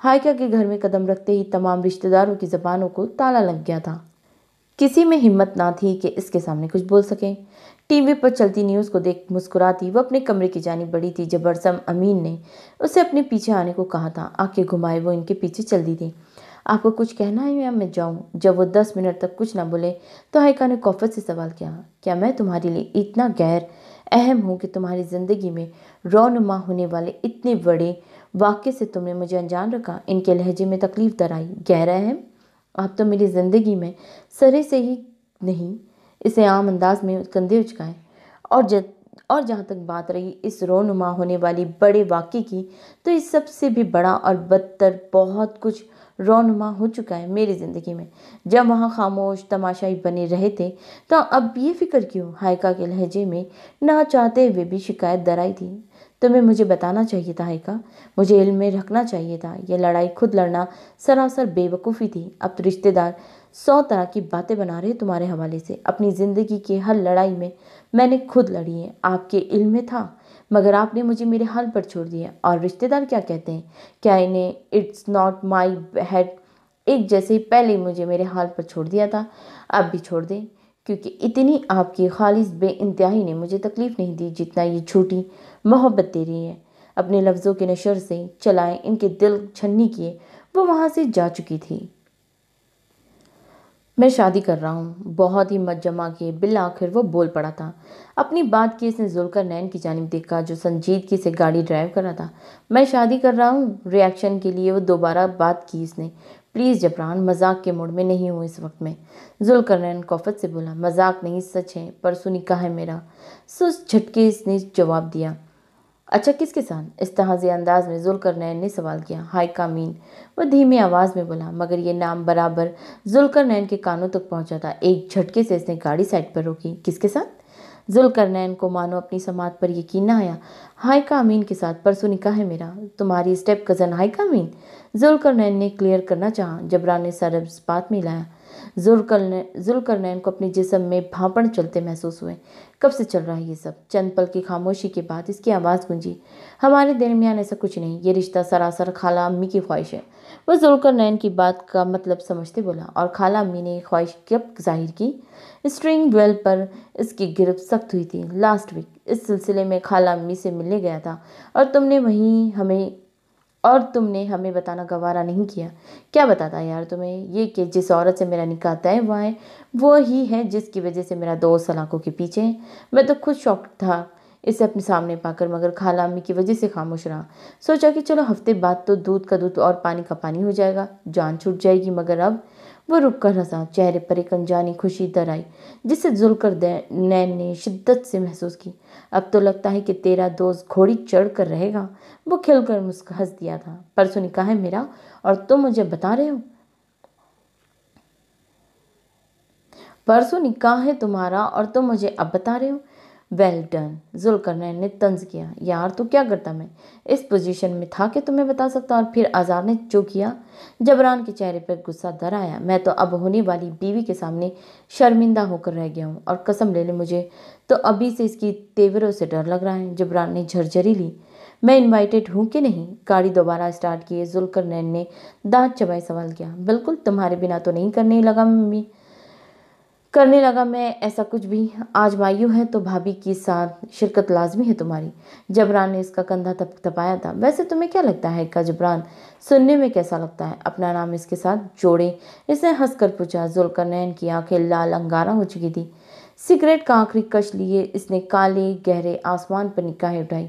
हाइका के घर में कदम रखते ही तमाम रिश्तेदारों की ज़बानों को ताला लग गया था। किसी में हिम्मत ना थी कि इसके सामने कुछ बोल सकें। टीवी पर चलती न्यूज़ को देख मुस्कुराती वह अपने कमरे की जानिब बढ़ी थी, जब अरसम अमीन ने उसे अपने पीछे आने को कहा था। आंखें घुमाए वो इनके पीछे चल दी थी। आपको कुछ कहना है या मैं जाऊँ? जब वो 10 मिनट तक कुछ ना बोले तो हाइका ने कौफत से सवाल किया, क्या मैं तुम्हारे लिए इतना गैर अहम हूँ कि तुम्हारी ज़िंदगी में रौनुमा होने वाले इतने बड़े वाक्य से तुमने मुझे अनजान रखा? इनके लहजे में तकलीफ दर आई। गैर अहम? आप तो मेरी ज़िंदगी में सरे से ही नहीं। इसे आम अंदाज में कंधे उचकाएं। और जहाँ तक बात रही इस रोनुमा होने वाली बड़े वाक्य की, तो इस सबसे भी बड़ा और बदतर बहुत कुछ रौनुमा हो चुका है मेरी ज़िंदगी में। जब वहाँ खामोश तमाशाई बने रहे थे तो अब ये फ़िक्र क्यों? हाइका के लहजे में ना चाहते हुए भी शिकायत दराई थी। तुम्हें मुझे बताना चाहिए था हाइका, मुझे इल्म में रखना चाहिए था। यह लड़ाई खुद लड़ना सरासर बेवकूफ़ी थी। अब तो रिश्तेदार 100 तरह की बातें बना रहे तुम्हारे हवाले से। अपनी ज़िंदगी की हर लड़ाई में मैंने खुद लड़ी है। आपके इल्म में था मगर आपने मुझे मेरे हाल पर छोड़ दिया। और रिश्तेदार क्या कहते हैं? क्या इन्हें इट्स नॉट माई हेड एक जैसे पहले मुझे मेरे हाल पर छोड़ दिया था, अब भी छोड़ दें, क्योंकि इतनी आपकी खालिस बेइंतहाई ने मुझे तकलीफ़ नहीं दी जितना ये छोटी मोहब्बत दे रही है। अपने लफ्ज़ों के नशर से चलाएं इनके दिल छन्नी किए वो वहाँ से जा चुकी थी। मैं शादी कर रहा हूँ, बहुत ही मत जमा किए बिल्ला आखिर वो बोल पड़ा था। अपनी बात की इसने जुल्करनैन की जानिब देखा, जो संजीदगी से गाड़ी ड्राइव कर रहा था। मैं शादी कर रहा हूँ, रिएक्शन के लिए वो दोबारा बात की इसने। प्लीज़ जबरान, मजाक के मूड में नहीं हूँ इस वक्त में। जुल्करनैन कौफत से बोला, मजाक नहीं सच है, परसों निकाह है मेरा। सुस्त झटके इसने जवाब दिया। अच्छा, किसके साथ? इस्तहाज़ी अंदाज में जुल्करनैन ने सवाल किया। हाइका अमीन, वह धीमी आवाज़ में बोला, मगर ये नाम बराबर जुल्करनैन के कानों तक पहुंचा था। एक झटके से इसने गाड़ी साइड पर रोकी। किसके साथ? जुल्करनैन को मानो अपनी समात पर यकीन न आया। हाइका अमीन के साथ, परसों निकाह है मेरा। तुम्हारी स्टेप कज़न हाइका अमीन? जुल्करनैन ने क्लियर करना चाहा। जबरान ने सर बात में हिलाया। जुल्करनैन को अपने जिस्म में भांपड़ चलते महसूस हुए। कब से चल रहा है ये सब? चंद पल की खामोशी के बाद इसकी आवाज़ गूंजी, हमारे दरमियान ऐसा कुछ नहीं। ये रिश्ता सरासर खाला अम्मी की ख्वाहिश है। वह जुल्करनैन की बात का मतलब समझते बोला। और खाला अम्मी ने ख्वाहिश कब जाहिर की? स्ट्रिंग बेल पर इसकी गिरफ्त सख्त हुई थी। लास्ट वीक इस सिलसिले में खाला अम्मी से मिलने गया था और तुमने हमें बताना गवारा नहीं किया। क्या बताता यार तुम्हें ये कि जिस औरत से मेरा निकाह तय हुआ है वो ही है जिसकी वजह से मेरा दोस्त सलाखों के पीछे है। मैं तो खुद शौक था इसे अपने सामने पाकर, मगर खाला अम्मी की वजह से खामोश रहा। सोचा कि चलो हफ्ते बाद तो दूध का दूध और पानी का पानी हो जाएगा, जान छूट जाएगी। मगर अब वो रुक कर हंसा। चेहरे पर एक अनजानी खुशी दर आई जिसे जुल्करनैन ने शिद्दत से महसूस की। अब तो लगता है कि तेरा दोस्त घोड़ी चढ़ कर रहेगा। वो खिलकर मुस्कुरा दिया था। परसों निकाह है मेरा और तुम मुझे बता रहे हो? परसों निकाह है तुम्हारा और तुम मुझे अब बता रहे हो? वेल डन, जुल्करनैन ने तंज किया। यार तो क्या करता, मैं इस पोजीशन में था कि तुम्हें बता सकता। और फिर आज़ाद ने जो किया, जबरान के चेहरे पर गुस्सा दर आया। मैं तो अब होने वाली बीवी के सामने शर्मिंदा होकर रह गया हूँ, और कसम ले ले मुझे तो अभी से इसकी तेवरों से डर लग रहा है। जबरान ने झरझरी ली। मैं इनवाइटेड हूँ कि नहीं? गाड़ी दोबारा स्टार्ट किए जुल्करनैन ने दांत चबाए सवाल किया। बिल्कुल, तुम्हारे बिना तो नहीं करने लगा मैं ऐसा कुछ भी। आज मायू है तो भाभी के साथ शिरकत लाजमी है तुम्हारी। जबरान ने इसका कंधा थपथपाया था। वैसे तुम्हें क्या लगता है का जबरान सुनने में कैसा लगता है? अपना नाम इसके साथ जोड़े, इसने हंसकर पूछा। जुल्करनैन की आंखें लाल अंगारा हो चुकी थी। सिगरेट का आखिरी कश लिए इसने काले गहरे आसमान पर निगाहें उठाई।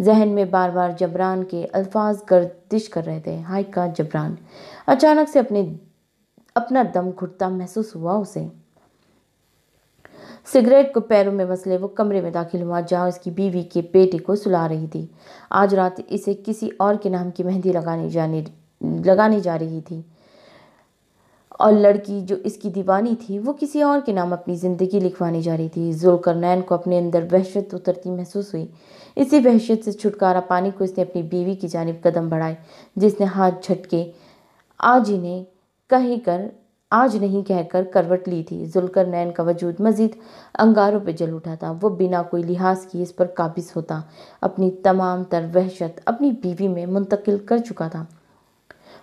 जहन में बार बार जबरान के अल्फाज गर्दिश कर रहे थे। हायका जबरान, अचानक से अपना दम घुटता महसूस हुआ उसे। सिगरेट को पैरों में मसले वो कमरे में दाखिल हुआ जहाँ उसकी बीवी के बेटे को सुला रही थी। आज रात इसे किसी और के नाम की मेहंदी लगाने जा रही थी, और लड़की जो इसकी दीवानी थी वो किसी और के नाम अपनी ज़िंदगी लिखवाने जा रही थी। जुल्करनैन को अपने अंदर वहशत उतरती महसूस हुई। इसी वहशत से छुटकारा पाने को इसने अपनी बीवी की जानिब कदम बढ़ाए, जिसने हाथ झटके आज नहीं कहकर करवट ली थी। जुल्करनैन का वजूद मजीद अंगारों पर जल उठा था। वो बिना कोई लिहाज किए इस पर काबिज होता, अपनी तमाम तर वहशत अपनी बीवी में मुंतकिल कर चुका था।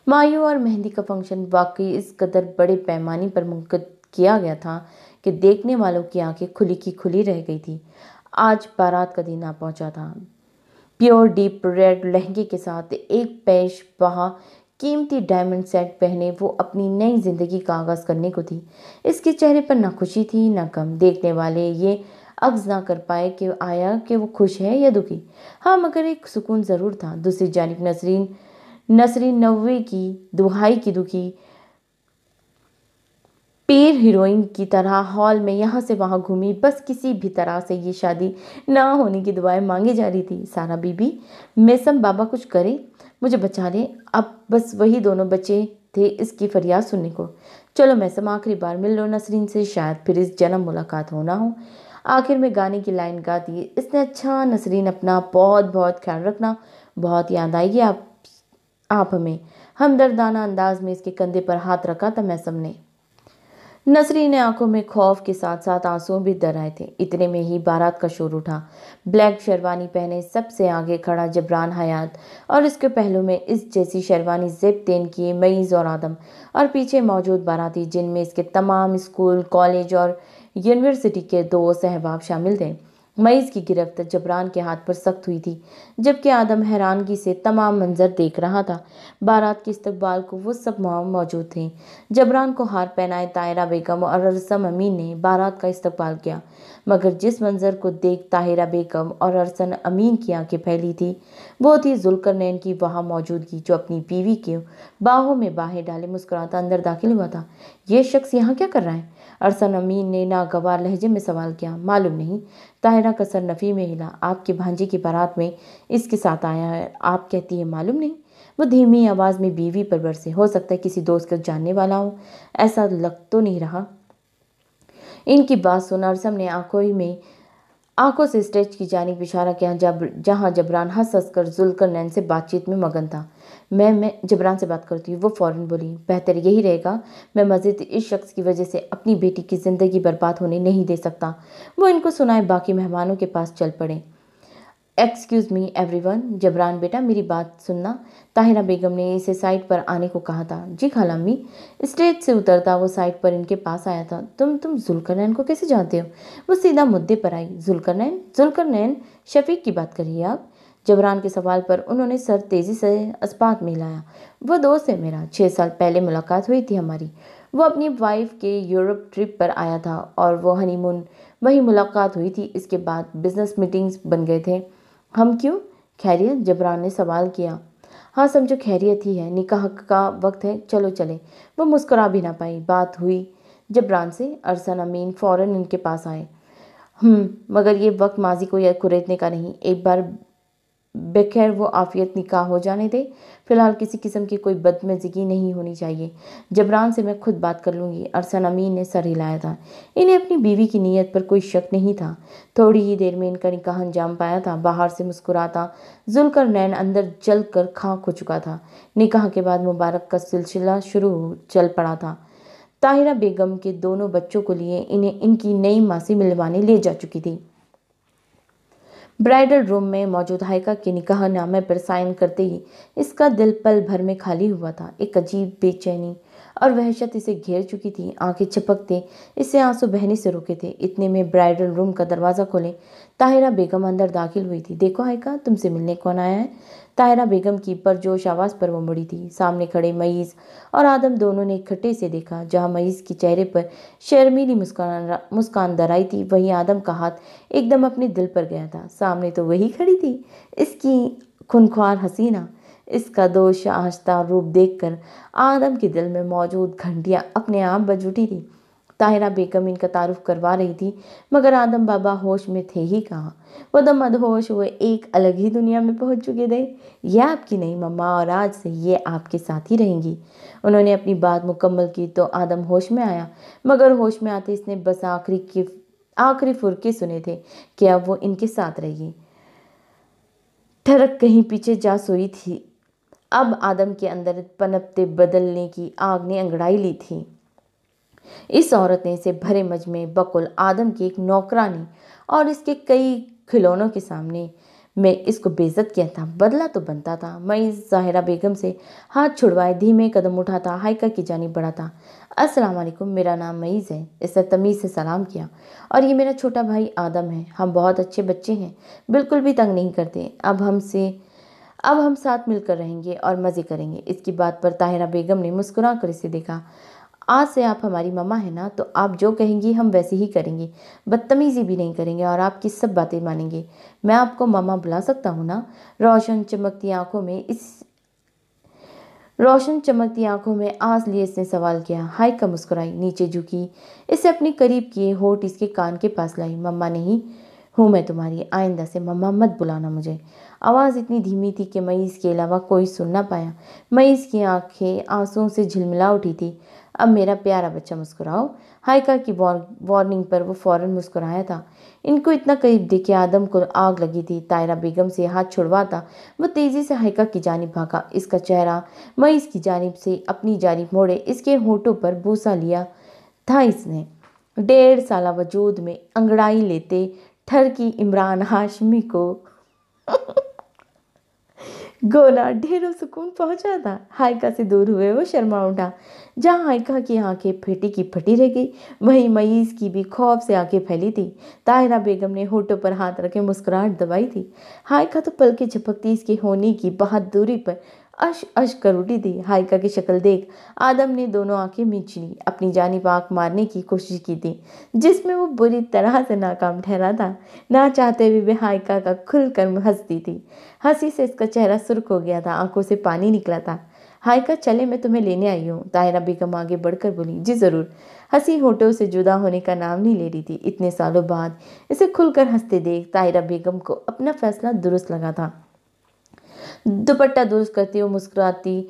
मायू और मेहंदी का फंक्शन वाकई इस कदर बड़े पैमाने पर मुनक़िद किया गया था कि देखने वालों की आंखें खुली की खुली रह गई थी। आज बारात का दिन आ पहुंचा था। प्योर डीप रेड लहंगे के साथ एक पेश बहा कीमती डायमंड सेट पहने वो अपनी नई ज़िंदगी का आगाज़ करने को थी। इसके चेहरे पर ना खुशी थी ना गम। देखने वाले ये अक्स ना कर पाए कि आया कि वो खुश है या दुखी। हाँ, मगर एक सुकून ज़रूर था। दूसरी जानिब नसरीन नवी की दुहाई की दुखी पेड़ हीरोइन की तरह हॉल में यहाँ से वहाँ घूमी, बस किसी भी तरह से ये शादी ना होने की दुआएं मांगी जा रही थी। सारा बीबी, मैसम बाबा कुछ करे, मुझे बचा ले। अब बस वही दोनों बचे थे इसकी फरियाद सुनने को। चलो मैसम, आखिरी बार मिल लो नसरीन से, शायद फिर इस जन्म मुलाकात होना हो। आखिर में गाने की लाइन गा दी इसने। अच्छा नसरीन, अपना बहुत बहुत ख्याल रखना, बहुत याद आएगी आप हमें। हमदर्दाना अंदाज में इसके कंधे पर हाथ रखा था मैसम ने। नसरीन ने आंखों में खौफ के साथ साथ आंसू भी दराए थे। इतने में ही बारात का शोर उठा। ब्लैक शेरवानी पहने सबसे आगे खड़ा जबरान हयात, और इसके पहलू में इस जैसी शेरवानी ज़ेबतेन किए मईज़ और आदम, और पीछे मौजूद बाराती जिनमें इसके तमाम स्कूल कॉलेज और यूनिवर्सिटी के दो सहबाब शामिल थे। मईज़ की गिरफ्त जबरान के हाथ पर सख्त हुई थी, जबकि आदम हैरानगी से तमाम मंजर देख रहा था। बारात के इस्तकबाल को वो सब मौजूद थे। जबरान को हार पहनाए ताहिरा बेगम और अरसम अमीन ने बारात का इस्तकबाल किया, मगर जिस मंजर को देख ताहिरा बेगम और अरसम अमीन की आंखें फैली थी वो थी जुल्करनैन की वहाँ मौजूदगी, जो अपनी बीवी के बाहों में बाहें डाले मुस्कुराता अंदर दाखिल हुआ था। ये शख्स यहाँ क्या कर रहा है? अरसम अमीन ने नागवार लहजे में सवाल किया। मालूम नहीं, ताहिरा का सर नफ़ी में हिला। आपके भांजे की बारात में इसके साथ आया है, आप कहती है मालूम नहीं? वो धीमी आवाज़ में बीवी पर बरसे। हो सकता है किसी दोस्त को जानने वाला हो, ऐसा लग तो नहीं रहा। इनकी बात सुन अरसम ने आंखों से स्टेज की जानिब इशारा किया, जहाँ जबरान हंस कर जुल्करनैन से बातचीत में मगन था। मैं जबरान से बात करती हूँ, वो फ़ौरन बोली। बेहतर यही रहेगा, मैं मज़ीद इस शख्स की वजह से अपनी बेटी की ज़िंदगी बर्बाद होने नहीं दे सकता। वो इनको सुनाए बाकी मेहमानों के पास चल पड़े। एक्सक्यूज़ मी एवरीवन, जबरान बेटा मेरी बात सुनना, ताहिरा बेगम ने इसे साइड पर आने को कहा था। जी खाला अम्मी। स्टेज से उतरता वो साइड पर इनके पास आया था। तुम जुल्करनैन को कैसे जानते हो? वो सीधा मुद्दे पर आई। जुल्करनैन शफीक की बात करिए आप। जबरान के सवाल पर उन्होंने सर तेज़ी से अस्पात में हिलाया। वो दोस्त है मेरा, 6 साल पहले मुलाकात हुई थी हमारी। वो अपनी वाइफ के यूरोप ट्रिप पर आया था और वो हनीमून वही मुलाकात हुई थी। इसके बाद बिजनेस मीटिंग्स बन गए थे। हम क्यों? खैरियत? जबरान ने सवाल किया। हाँ समझो खैरियत ही है, निकाह का वक्त है, चलो चले। वो मुस्कुरा भी ना पाई। बात हुई जबरान से। अरसम अमीन फ़ौरन इनके पास आए। मगर ये वक्त माजी को यह कुरेदने का नहीं। एक बार बखैर वो आफियत निकाह हो जाने दे। फ़िलहाल किसी किस्म की कोई बदमज़गी नहीं होनी चाहिए। जबरान से मैं खुद बात कर लूँगी। अरसन अमीन ने सर हिलाया था। इन्हें अपनी बीवी की नीयत पर कोई शक नहीं था। थोड़ी ही देर में इनका निकाह अंजाम पाया था। बाहर से मुस्कुराता ज़ुल्करनैन अंदर जल कर खाक हो चुका था। निकाह के बाद मुबारक का सिलसिला शुरू चल पड़ा था। ताहिरा बेगम के दोनों बच्चों को लिए इन्हें इनकी नई मासी मिलवाने ले जा चुकी थी। ब्राइडल रूम में मौजूद हायका के निकाह नामे पर साइन करते ही इसका दिल पल भर में खाली हुआ था। एक अजीब बेचैनी और वहशत इसे घेर चुकी थी। आंखें छपकते इसे आंसू बहने से रुके थे। इतने में ब्राइडल रूम का दरवाज़ा खोले ताहिरा बेगम अंदर दाखिल हुई थी। देखो हायका, तुमसे मिलने कौन आया है। ताहिरा बेगम की परजोश आवाज़ पर वो मुड़ी थी। सामने खड़े मईज़ और आदम दोनों ने इकट्ठे से देखा। जहाँ मईज़ के चेहरे पर शर्मीली मुस्कान दराई थी, वहीं आदम का हाथ एकदम अपने दिल पर गया था। सामने तो वही खड़ी थी, इसकी खुनख्वार हसीना। इसका दोष आहिस्ता रूप देखकर आदम के दिल में मौजूद घंटियाँ अपने आप बज उठी थी। ताहिरा बेगम इनका तारुफ करवा रही थी, मगर आदम बाबा होश में थे ही कहाँ। वो तो मदहोश हुए एक अलग ही दुनिया में पहुँच चुके थे। यह आपकी नई मम्मा और आज से ये आपके साथ ही रहेंगी। उन्होंने अपनी बात मुकम्मल की तो आदम होश में आया, मगर होश में आते इसने बस आखिरी फुरके सुने थे कि अब वो इनके साथ रहेगी। ठरक कहीं पीछे जा सोई थी। अब आदम के अंदर पनपते बदलने की आग ने अंगड़ाई ली थी। इस औरत ने इसे भरे मजमे बकुल आदम की एक नौकरानी और इसके कई खिलौनों के सामने में इसको बेइज्जत किया था। बदला तो बनता था। मैं ज़ाहिरा बेगम से हाथ छुड़वाए धीमे कदम उठाता हायका की जानिब बढ़ा था। अस्सलाम वालेकुम, मेरा नाम मईज़ है। इसने तमीज़ से सलाम किया। और ये मेरा छोटा भाई आदम है। हम बहुत अच्छे बच्चे हैं, बिल्कुल भी तंग नहीं करते। अब हम साथ मिलकर रहेंगे और मज़े करेंगे। इसकी बात पर ताहिरा बेगम ने मुस्कुरा कर इसे देखा। आज से आप हमारी मम्मा है ना, तो आप जो कहेंगी हम वैसे ही करेंगे। बदतमीज़ी भी नहीं करेंगे और आपकी सब बातें मानेंगे। मैं आपको मम्मा बुला सकता हूँ ना। रोशन चमकती आंखों में आस लिए इसने सवाल किया। हायका मुस्कुराई, नीचे झुकी, इसे अपने करीब किए होठ इसके कान के पास लाई। मम्मा नहीं हूँ मैं तुम्हारी, आइंदा से मम्मा मत बुलाना मुझे। आवाज़ इतनी धीमी थी कि मईज़ के अलावा कोई सुन ना पाया। मईज़ की आंखें आंसुओं से झिलमिला उठी थी। अब मेरा प्यारा बच्चा मुस्कुराओ। हायका की वार्निंग पर वो फौरन मुस्कुराया था। इनको इतना करीब देखे आदम को आग लगी थी। ताहिरा बेगम से हाथ छुड़वाता वो तेज़ी से हायका की जानिब भागा। इसका चेहरा मईज़ की जानिब से अपनी जानिब मोड़े इसके होठों पर बूसा लिया था। इसने 1.5 साला वजूद में अंगड़ाई लेते ठर की इमरान हाशमी को गोना ढेरों सुकून पहुंचा था। हायका से दूर हुए वो शर्मा उठा। जहाँ हायका की आंखें फेटी की फटी रह गई, वहीं मईज़ की भी खौफ से आंखें फैली थी। ताहिरा बेगम ने होठों पर हाथ रखे मुस्कुराहट दबाई थी। हायका तो पलके झपकती इसके होने की बहादुरी पर अश अश कर उठी थी। हायका की शक्ल देख आदम ने दोनों आंखें मींच ली, अपनी जानिब आँख मारने की कोशिश की थी, जिसमें वो बुरी तरह से नाकाम ठहरा था। ना चाहते हुए भी हायका का खुलकर हंसती थी। हंसी से इसका चेहरा सुर्ख हो गया था, आंखों से पानी निकला था। हायका चले, मैं तुम्हें लेने आई हूँ। ताहिरा बेगम आगे बढ़कर बोली। जी ज़रूर। हंसी होठों से जुदा होने का नाम नहीं ले रही थी। इतने सालों बाद इसे खुलकर हंसते देख ताहिरा बेगम को अपना फैसला दुरुस्त लगा था। दुपट्टा दुरुस्त करती हुई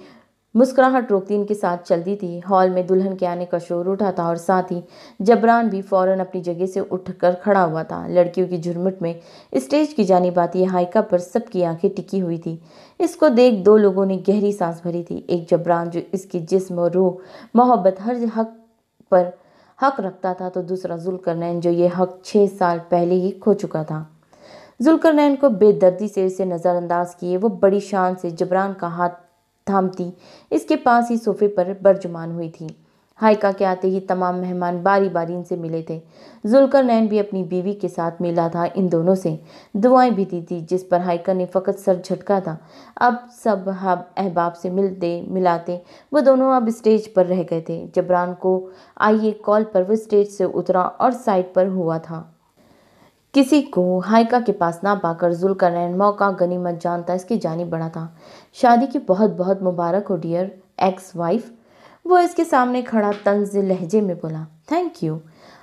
मुस्कुराहट रोकती इनके साथ चलती थी। हॉल में दुल्हन के आने का शोर उठा था और साथ ही जबरान भी फौरन अपनी जगह से उठकर खड़ा हुआ था। लड़कियों की झुरमुट में स्टेज की जानिब आती हायका पर सबकी आंखें टिकी हुई थी। इसको देख दो लोगों ने गहरी सांस भरी थी। एक जबरान, जो इसके जिस्म और रूह मोहब्बत हर हक रखता था, तो दूसरा ज़ुल्करनैन, जो ये हक 6 साल पहले ही खो चुका था। ज़ुल्करनैन को बेदर्दी से इसे नज़रअंदाज किए वो बड़ी शान से जबरान का हाथ थामती इसके पास ही सोफे पर बर्जुमान हुई थी। हायका के आते ही तमाम मेहमान बारी बारी इनसे मिले थे। ज़ुल्करनैन भी अपनी बीवी के साथ मिला था। इन दोनों से दुआएं भी दी थी, जिस पर हायका ने फ़कत सर झटका था। अब सब अहबाब से मिलते मिलाते वो दोनों अब स्टेज पर रह गए थे। जबरान को आइए कॉल पर वो स्टेज से उतरा और साइड पर हुआ था। किसी को हायका के पास ना पाकर ज़ुल्करनैन मौका गनीमत जानता इसकी जानिब बढ़ा था। शादी की बहुत बहुत मुबारक हो डियर एक्स वाइफ, वो इसके सामने खड़ा तंज़ लहजे में बोला। थैंक यू,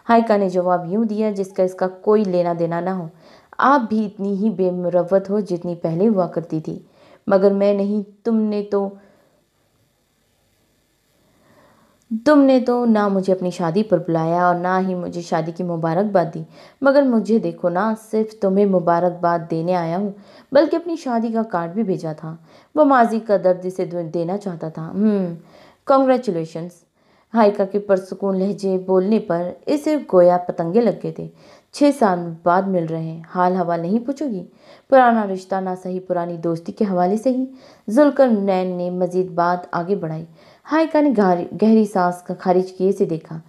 हायका ने जवाब यूँ दिया जिसका इसका कोई लेना देना ना हो। आप भी इतनी ही बेमरवत हो जितनी पहले हुआ करती थी, मगर मैं नहीं। तुमने तो ना मुझे अपनी शादी पर बुलाया और ना ही मुझे शादी की मुबारकबाद दी, मगर मुझे देखो ना, सिर्फ तुम्हें मुबारकबाद देने आया हूँ, बल्कि अपनी शादी का कार्ड भी भेजा था। वो माजी का दर्द से देना चाहता था। कॉन्ग्रेचुलेशंस। हाइका के परसुकून लहजे बोलने पर इसे गोया पतंगे लग गए थे। 6 साल बाद मिल रहे हैं, हाल हवा नहीं पूछोगी? पुराना रिश्ता ना सही, पुरानी दोस्ती के हवाले से ही। ज़ुल्करनैन ने मज़ीद बात आगे बढ़ाई। हाइका ने गहरी सांस का खारिज किए से देखा।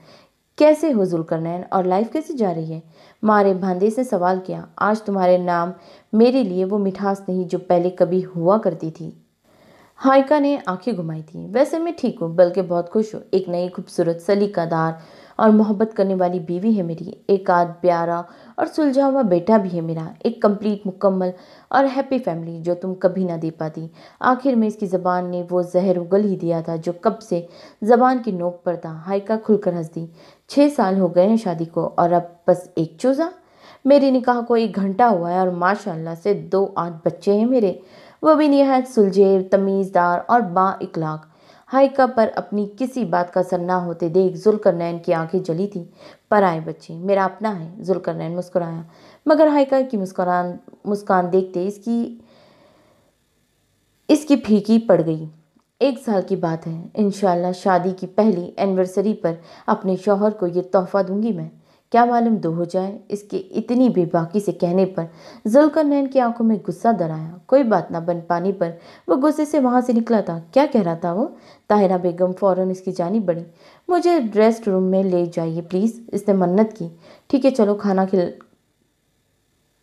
कैसे हो ज़ुल्करनैन, और लाइफ कैसे जा रही है? मारे भांदे से सवाल किया। आज तुम्हारे नाम मेरे लिए वो मिठास नहीं जो पहले कभी हुआ करती थी। हाइका ने आंखें घुमाई थी। वैसे मैं ठीक हूँ, बल्कि बहुत खुश हूँ। एक नई खूबसूरत, सलीकादार और मोहब्बत करने वाली बीवी है मेरी। एक आध प्यारा और सुलझा हुआ बेटा भी है मेरा। एक कंप्लीट, मुकम्मल और हैप्पी फैमिली जो तुम कभी ना दे पाती। आखिर में इसकी ज़बान ने वो जहर उगल ही दिया था जो कब से ज़बान की नोक पर था। हाइका खुलकर हंस दी। 6 साल हो गए हैं शादी को, और अब बस एक चूज़ा। मेरे निकाह को 1 घंटा हुआ है और माशाल्लाह से 2 8 बच्चे हैं मेरे, वो भी निहायत सुलझे, तमीज़दार और बा-इखलाक। हाइका पर अपनी किसी बात का असर ना होते देख ज़ुल्करनैन की आंखें जली थी। पर आए बच्चे मेरा अपना है, ज़ुल्करनैन मुस्कुराया, मगर हाइका की मुस्कान देखते इसकी फीकी पड़ गई। 1 साल की बात है, इंशाल्लाह शादी की पहली एनिवर्सरी पर अपने शौहर को ये तोहफ़ा दूंगी मैं। क्या मालूम 2 हो जाए। इसके इतनी बेबाकी से कहने पर ज़ुल्करनैन की आंखों में गुस्सा दराया। कोई बात ना बन पाने पर वो गुस्से से वहाँ से निकला था। क्या कह रहा था वो? ताहिरा बेगम फ़ौरन इसकी जानिब बढ़ी। मुझे रेस्ट रूम में ले जाइए प्लीज़, इसने मन्नत की। ठीक है चलो, खाना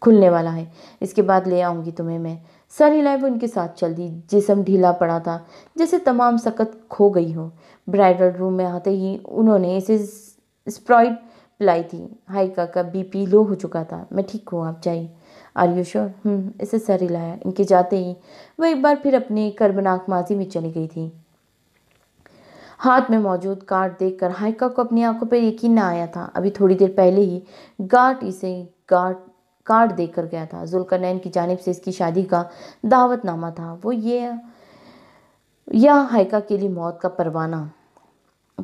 खुलने वाला है, इसके बाद ले आऊँगी तुम्हें मैं। सर हिलाए वो उनके साथ चल दी। जिस्म ढीला पड़ा था, जैसे तमाम सकत खो गई हो। ब्राइडल रूम में आते ही उन्होंने इसे स्प्राइट पिलाई थी। हाइका का बीपी लो हो चुका था। मैं ठीक हूँ, आप जाइए। Are you sure? इसे सर हिलाया। इनके जाते ही वह एक बार फिर अपने कर्बनाक माजी में चली गई थी। हाथ में मौजूद कार्ड देखकर हाइका को अपनी आंखों पर यकीन ना आया था। अभी थोड़ी देर पहले ही कार्ड देकर गया था। ज़ुल्करनैन की जानिब से इसकी शादी का दावतनामा था। वो ये या हाइका के लिए मौत का परवाना।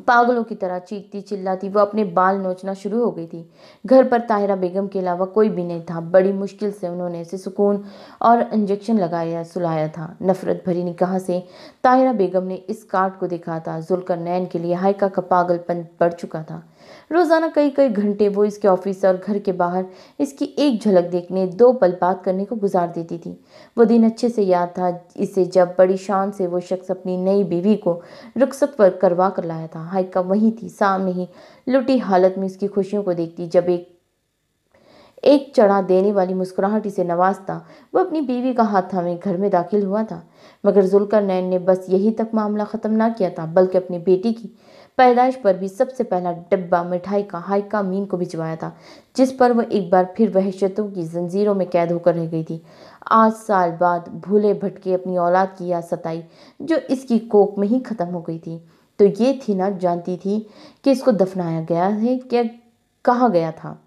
पागलों की तरह चीखती चिल्लाती वो अपने बाल नोचना शुरू हो गई थी। घर पर ताहिरा बेगम के अलावा कोई भी नहीं था। बड़ी मुश्किल से उन्होंने इसे सुकून और इंजेक्शन लगाया सुलाया था। नफरत भरी निगाह से ताहिरा बेगम ने इस कार्ड को देखा था। ज़ुल्करनैन के लिए हाइका का पागलपन बढ़ चुका था। रोज़ाना कई कई घंटे वो इसके ऑफिस और घर के बाहर इसकी एक झलक देखने, 2 पल बात करने को गुजार देती थी। वो दिन अच्छे से याद था इसे, जब बड़ी शान से वो शख्स अपनी नई बीवी को रुखसत पर करवा कर लाया था। हाइका वहीं थी, सामने ही लुटी हालत में इसकी खुशियों को देखती। जब एक चढ़ा देने वाली मुस्कुराहट इसे नवाजता, वो अपनी बीवी का हाथ थामे घर में दाखिल हुआ था। मगर ज़ुल्करनैन ने बस यही तक मामला ख़त्म ना किया था, बल्कि अपनी बेटी की पैदाइश पर भी सबसे पहला डिब्बा मिठाई का हाइका अमीन को भिजवाया था, जिस पर वह एक बार फिर वहशतों की जंजीरों में कैद होकर रह गई थी। 8 साल बाद भूले भटके अपनी औलाद की याद सताई, जो इसकी कोख में ही ख़त्म हो गई थी। तो ये थी ना जानती थी कि इसको दफनाया गया है, क्या कहा गया था?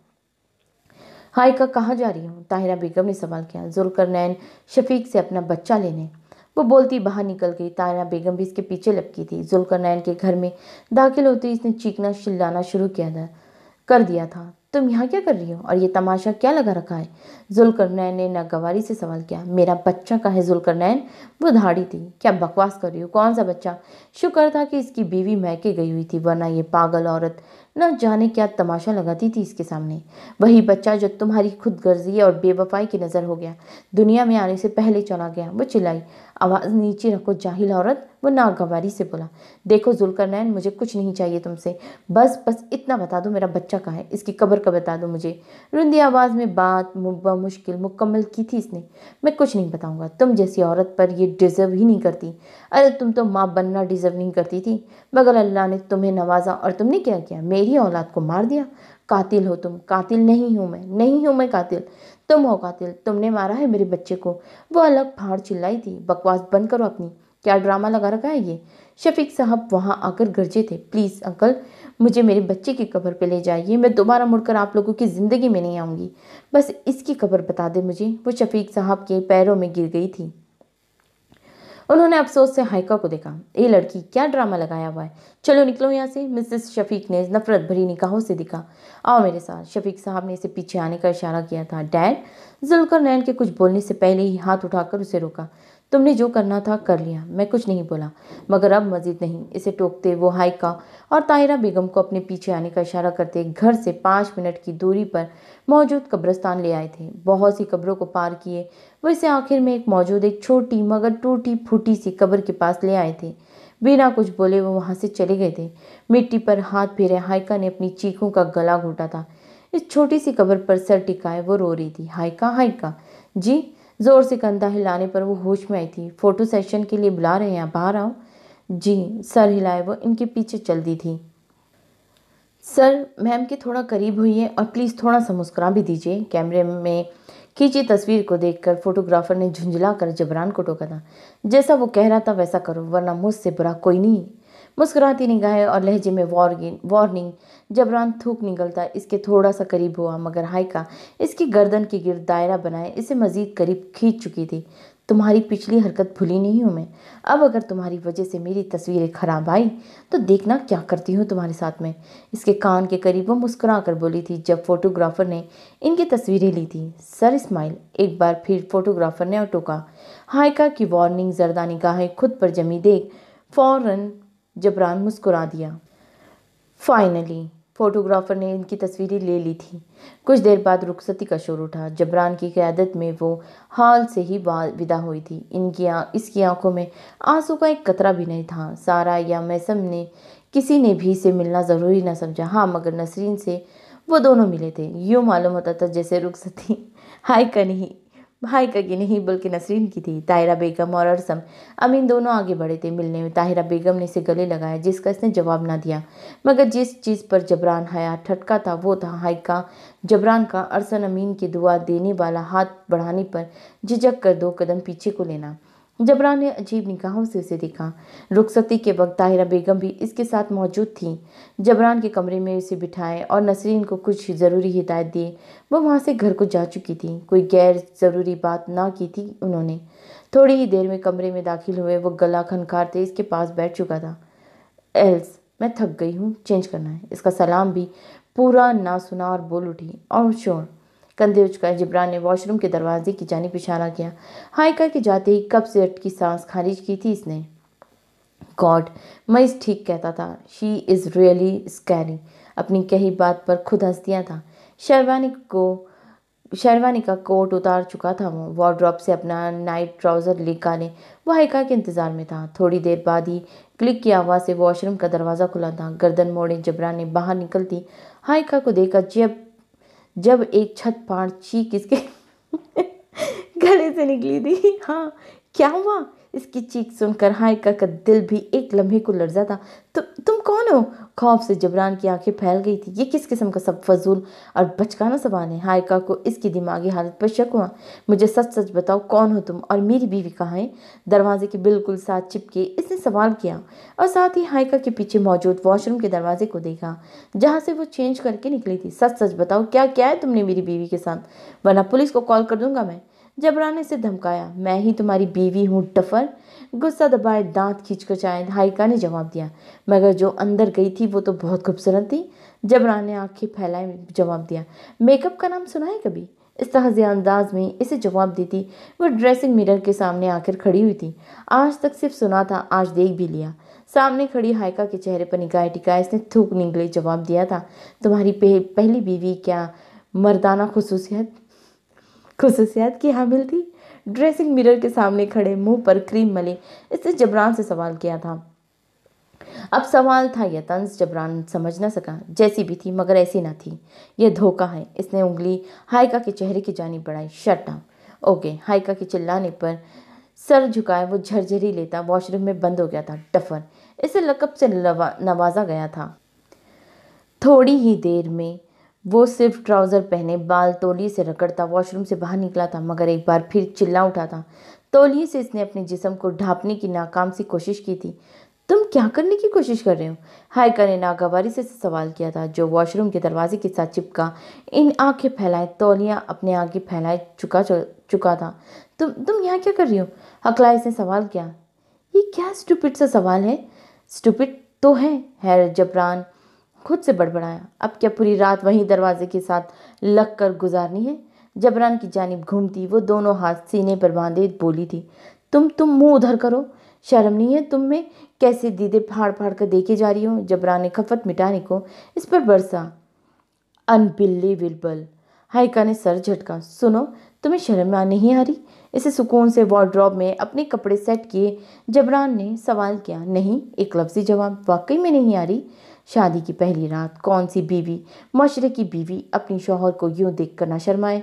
हाइका कहाँ जा रही हूँ? ताहिरा बेगम ने सवाल किया। ज़ुल्करनैन शफीक से अपना बच्चा लेने। वो बोलती बाहर निकल गई। ताहिरा बेगम भी इसके पीछे लपकी थी। ज़ुल्करनैन के घर में दाखिल होते ही इसने चीखना चिल्लाना शुरू कर दिया था। तुम यहाँ क्या कर रही हो और ये तमाशा क्या लगा रखा है? ज़ुल्करनैन ने नागवारी से सवाल किया। मेरा बच्चा कहाँ है ज़ुल्करनैन? वो धाड़ी थी। क्या बकवास कर रही हो? कौन सा बच्चा? शुक्र था कि इसकी बीवी मैके गई हुई थी, वरना ये पागल औरत न जाने क्या तमाशा लगाती थी इसके सामने। वही बच्चा जो तुम्हारी खुदगर्जी और बेवफाई की नज़र हो गया, दुनिया में आने से पहले चला गया। वो चिल्लाई। आवाज़ नीचे रखो जाहिल औरत, वो नागवारी से बोला। देखो ज़ुल्करनैन, मुझे कुछ नहीं चाहिए तुमसे, बस इतना बता दो मेरा बच्चा कहाँ है, इसकी कब्र का बता दो मुझे। रुंधी आवाज़ में बात मुश्किल मुकम्मल की थी इसने। मैं कुछ नहीं बताऊंगा, तुम जैसी औरत पर ये डिज़र्व ही नहीं करती। अरे तुम तो माँ बनना डिज़र्व नहीं करती थी, मगर अल्लाह ने तुम्हें नवाजा और तुमने क्या किया? मेरी औलाद को मार दिया। कातिल हो तुम। कातिल नहीं हूँ मैं, नहीं हूँ मैं कातिल, तुम हो कातिल। तुमने मारा है मेरे बच्चे को, वो अलग फाड़ चिल्लाई थी। बकवास बंद करो अपनी। क्या ड्रामा लगा रखा है ये। शफीक साहब वहाँ आकर गरजे थे, प्लीज़ अंकल मुझे मेरे बच्चे की कब्र पे ले जाइए, मैं दोबारा मुड़कर आप लोगों की ज़िंदगी में नहीं आऊँगी, बस इसकी कब्र बता दे मुझे। वो शफीक साहब के पैरों में गिर गई थी। उन्होंने अफसोस से हाइका को देखा। ये लड़की क्या ड्रामा लगाया हुआ है, चलो निकलो यहाँ से। मिसेस शफीक ने नफरत भरी निगाहों से देखा। आओ मेरे साथ। शफीक साहब ने इसे पीछे आने का इशारा किया था। डैड, जुल्करनैन के कुछ बोलने से पहले ही हाथ उठाकर उसे रोका। तुमने जो करना था कर लिया, मैं कुछ नहीं बोला, मगर अब मजीद नहीं। इसे टोकते वो हाइका और ताहिरा बेगम को अपने पीछे आने का इशारा करते घर से 5 मिनट की दूरी पर मौजूद कब्रिस्तान ले आए थे। बहुत सी कब्रों को पार किए वो इसे आखिर में एक मौजूद एक छोटी मगर टूटी फूटी सी कब्र के पास ले आए थे। बिना कुछ बोले वो वहाँ से चले गए थे। मिट्टी पर हाथ फेरे हाइका ने अपनी चीखों का गला घोटा था। इस छोटी सी कब्र पर सर टिकाए वो रो रही थी। हाइका हाइका जी, ज़ोर से कंधा हिलाने पर वो होश में आई थी। फ़ोटो सेशन के लिए बुला रहे हैं, बाहर आओ जी। सर हिलाए वो इनके पीछे चल दी थी। सर मैम के थोड़ा करीब हुई है और प्लीज़ थोड़ा सा मुस्कुरा भी दीजिए। कैमरे में खींची तस्वीर को देखकर फोटोग्राफर ने झुंझला कर जबरान को टोका था। जैसा वो कह रहा था वैसा करो वरना मुझसे बुरा कोई नहीं। मुस्कुराती निगाहें और लहजे में वार्निंग। जबरान थूक निकलता इसके थोड़ा सा करीब हुआ, मगर हाइका इसकी गर्दन के गिर्द दायरा बनाए इसे मजीद करीब खींच चुकी थी। तुम्हारी पिछली हरकत भूली नहीं हूँ मैं, अब अगर तुम्हारी वजह से मेरी तस्वीरें खराब आई तो देखना क्या करती हूँ तुम्हारे साथ में। इसके कान के करीब वो मुस्कुरा कर बोली थी जब फोटोग्राफर ने इनकी तस्वीरें ली थी। सर स्माइल, एक बार फिर फोटोग्राफर ने टोका। हाइका की वार्निंग जरदा निगाहें खुद पर जमी देख फौरन जबरान मुस्कुरा दिया। फाइनली फोटोग्राफर ने इनकी तस्वीरें ले ली थी। कुछ देर बाद रुखसती का शोर उठा। जबरान की क़यादत में वो हाल से ही विदा हुई थी। इसकी आंखों में आंसू का एक कतरा भी नहीं था। सारा या मैसम ने किसी ने भी इसे मिलना ज़रूरी ना समझा। हाँ, मगर नसरीन से वो दोनों मिले थे। यूँ मालूम होता था जैसे रुखसती हाइका की नहीं बल्कि नसरीन की थी। ताहिरा बेगम और अरसम अमीन दोनों आगे बढ़े थे मिलने में। ताहिरा बेगम ने इसे गले लगाया जिसका इसने जवाब ना दिया, मगर जिस चीज़ पर जबरान हया ठटका था वो था हाइका। जबरान का अरसम अमीन की दुआ देने वाला हाथ बढ़ाने पर झिझक कर 2 कदम पीछे को लेना। जबरान ने अजीब निगाहों से उसे देखा। रुखसती के वक्त ताहिरा बेगम भी इसके साथ मौजूद थी। जबरान के कमरे में उसे बिठाए और नसरीन को कुछ ज़रूरी हिदायत दिए। वो वहाँ से घर को जा चुकी थी। कोई गैर ज़रूरी बात ना की थी उन्होंने। थोड़ी ही देर में कमरे में दाखिल हुए। वो गला खनकारते इसके पास बैठ चुका था। एल्स, मैं थक गई हूँ, चेंज करना है। इसका सलाम भी पूरा ना सुना और बोल उठी और शोर कंधे उचकाए। जबरान ने वॉशरूम के दरवाजे की जानिब इशारा किया। हाइका के जाते ही कब से अटकी सांस खारिज की थी इसने। गॉड, मईज़ ठीक कहता था, शी इज़ रियली स्कैरी। अपनी कही बात पर खुद हंस दिया था। शेरवानी का कोट उतार चुका था वो। वार्डरोब से अपना नाइट ट्राउज़र निकाले वो हाइका के इंतज़ार में था। थोड़ी देर बाद ही क्लिक की आवाज़ से वॉशरूम का दरवाज़ा खुला था। गर्दन मोड़े जबरान ने बाहर निकलती हाइका को देखा। जब एक छत पार चीख इसके गले से निकली थी। हाँ, क्या हुआ? इसकी चीख सुनकर हाइका का दिल भी एक लम्हे को लर्जा था। तुम कौन हो? खौफ से जबरान की आंखें फैल गई थी। ये किस किस्म का सब फजूल और बचकाना सवाल है। हाइका को इसकी दिमागी हालत पर शक हुआ। मुझे सच सच बताओ, कौन हो तुम और मेरी बीवी कहाँ है? दरवाजे के बिल्कुल साथ चिपके इसने सवाल किया और साथ ही हाइका के पीछे मौजूद वॉशरूम के दरवाजे को देखा जहाँ से वो चेंज करके निकली थी। सच सच बताओ, क्या क्या है तुमने मेरी बीवी के साथ, वरना पुलिस को कॉल कर दूंगा मैं। जबरान ने इसे धमकाया। मैं ही तुम्हारी बीवी हूँ डफर। गुस्सा दबाए दांत खींच कर चाहे हाइका ने जवाब दिया, मगर जो अंदर गई थी वो तो बहुत खूबसूरत थी। जबरान ने आंखें फैलाए जवाब दिया। मेकअप का नाम सुना है कभी? इस तहज़ी अंदाज में इसे जवाब दी थी। वो ड्रेसिंग मिरर के सामने आकर खड़ी हुई थी। आज तक सिर्फ सुना था, आज देख भी लिया। सामने खड़ी हाइका के चेहरे पर निगाहें टिकाए इसने थूक निकले जवाब दिया था। तुम्हारी पहली बीवी क्या मर्दाना खसूसियत की हामिल थी? ड्रेसिंग मिरर के सामने खड़े मुंह पर क्रीम मले इसने जबरान से सवाल किया था। अब सवाल था यह तंज जबरान समझ ना सका। जैसी भी थी मगर ऐसी ना थी, यह धोखा है। इसने उंगली हाइका के चेहरे की जानिब बढ़ाई। Shut up. ओके, हाइका के चिल्लाने पर सर झुकाए वो झरझरी लेता वॉशरूम में बंद हो गया था। डफर इसे लकब से नवाजा गया था। थोड़ी ही देर में वो सिर्फ ट्राउज़र पहने बाल तौलिए से रगड़ता वॉशरूम से बाहर निकला था, मगर एक बार फिर चिल्ला उठा था। तौलिए से इसने अपने जिस्म को ढांपने की नाकाम सी कोशिश की थी। तुम क्या करने की कोशिश कर रहे हो? हायका ने नागवारी से सवाल किया था जो वॉशरूम के दरवाजे के साथ चिपका इन आंखें फैलाए तौलिया अपने आगे फैलाए चुका था। तुम यहाँ क्या कर रही हो? अकलाइस ने सवाल किया। ये क्या स्टूपिड सा सवाल है? स्टूपिड तो है जबरान खुद से बड़बड़ाया। अब क्या पूरी रात वहीं दरवाजे के साथ लग कर गुजारनी है? जबरान की जानिब घूमती वो दोनों हाथ सीने पर बांधे बोली थी। तुम मुँह उधर करो, शर्म नहीं है तुम में? कैसे दीदे फाड़ फाड़ कर देखे जा रही हो? जबरान ने खफत मिटाने को इस पर बरसा। अनबिलीवेबल। हायका ने सर झटका। सुनो, तुम्हें शर्म नहीं आ रही? इसे सुकून से वार्डरोब में अपने कपड़े सेट किए जबरान ने सवाल किया। नहीं, एक लफ्जी जवाब। वाकई में नहीं आ रही? शादी की पहली रात कौन सी बीवी, माशरे की बीवी अपनी शौहर को यूँ देख कर ना शर्माए।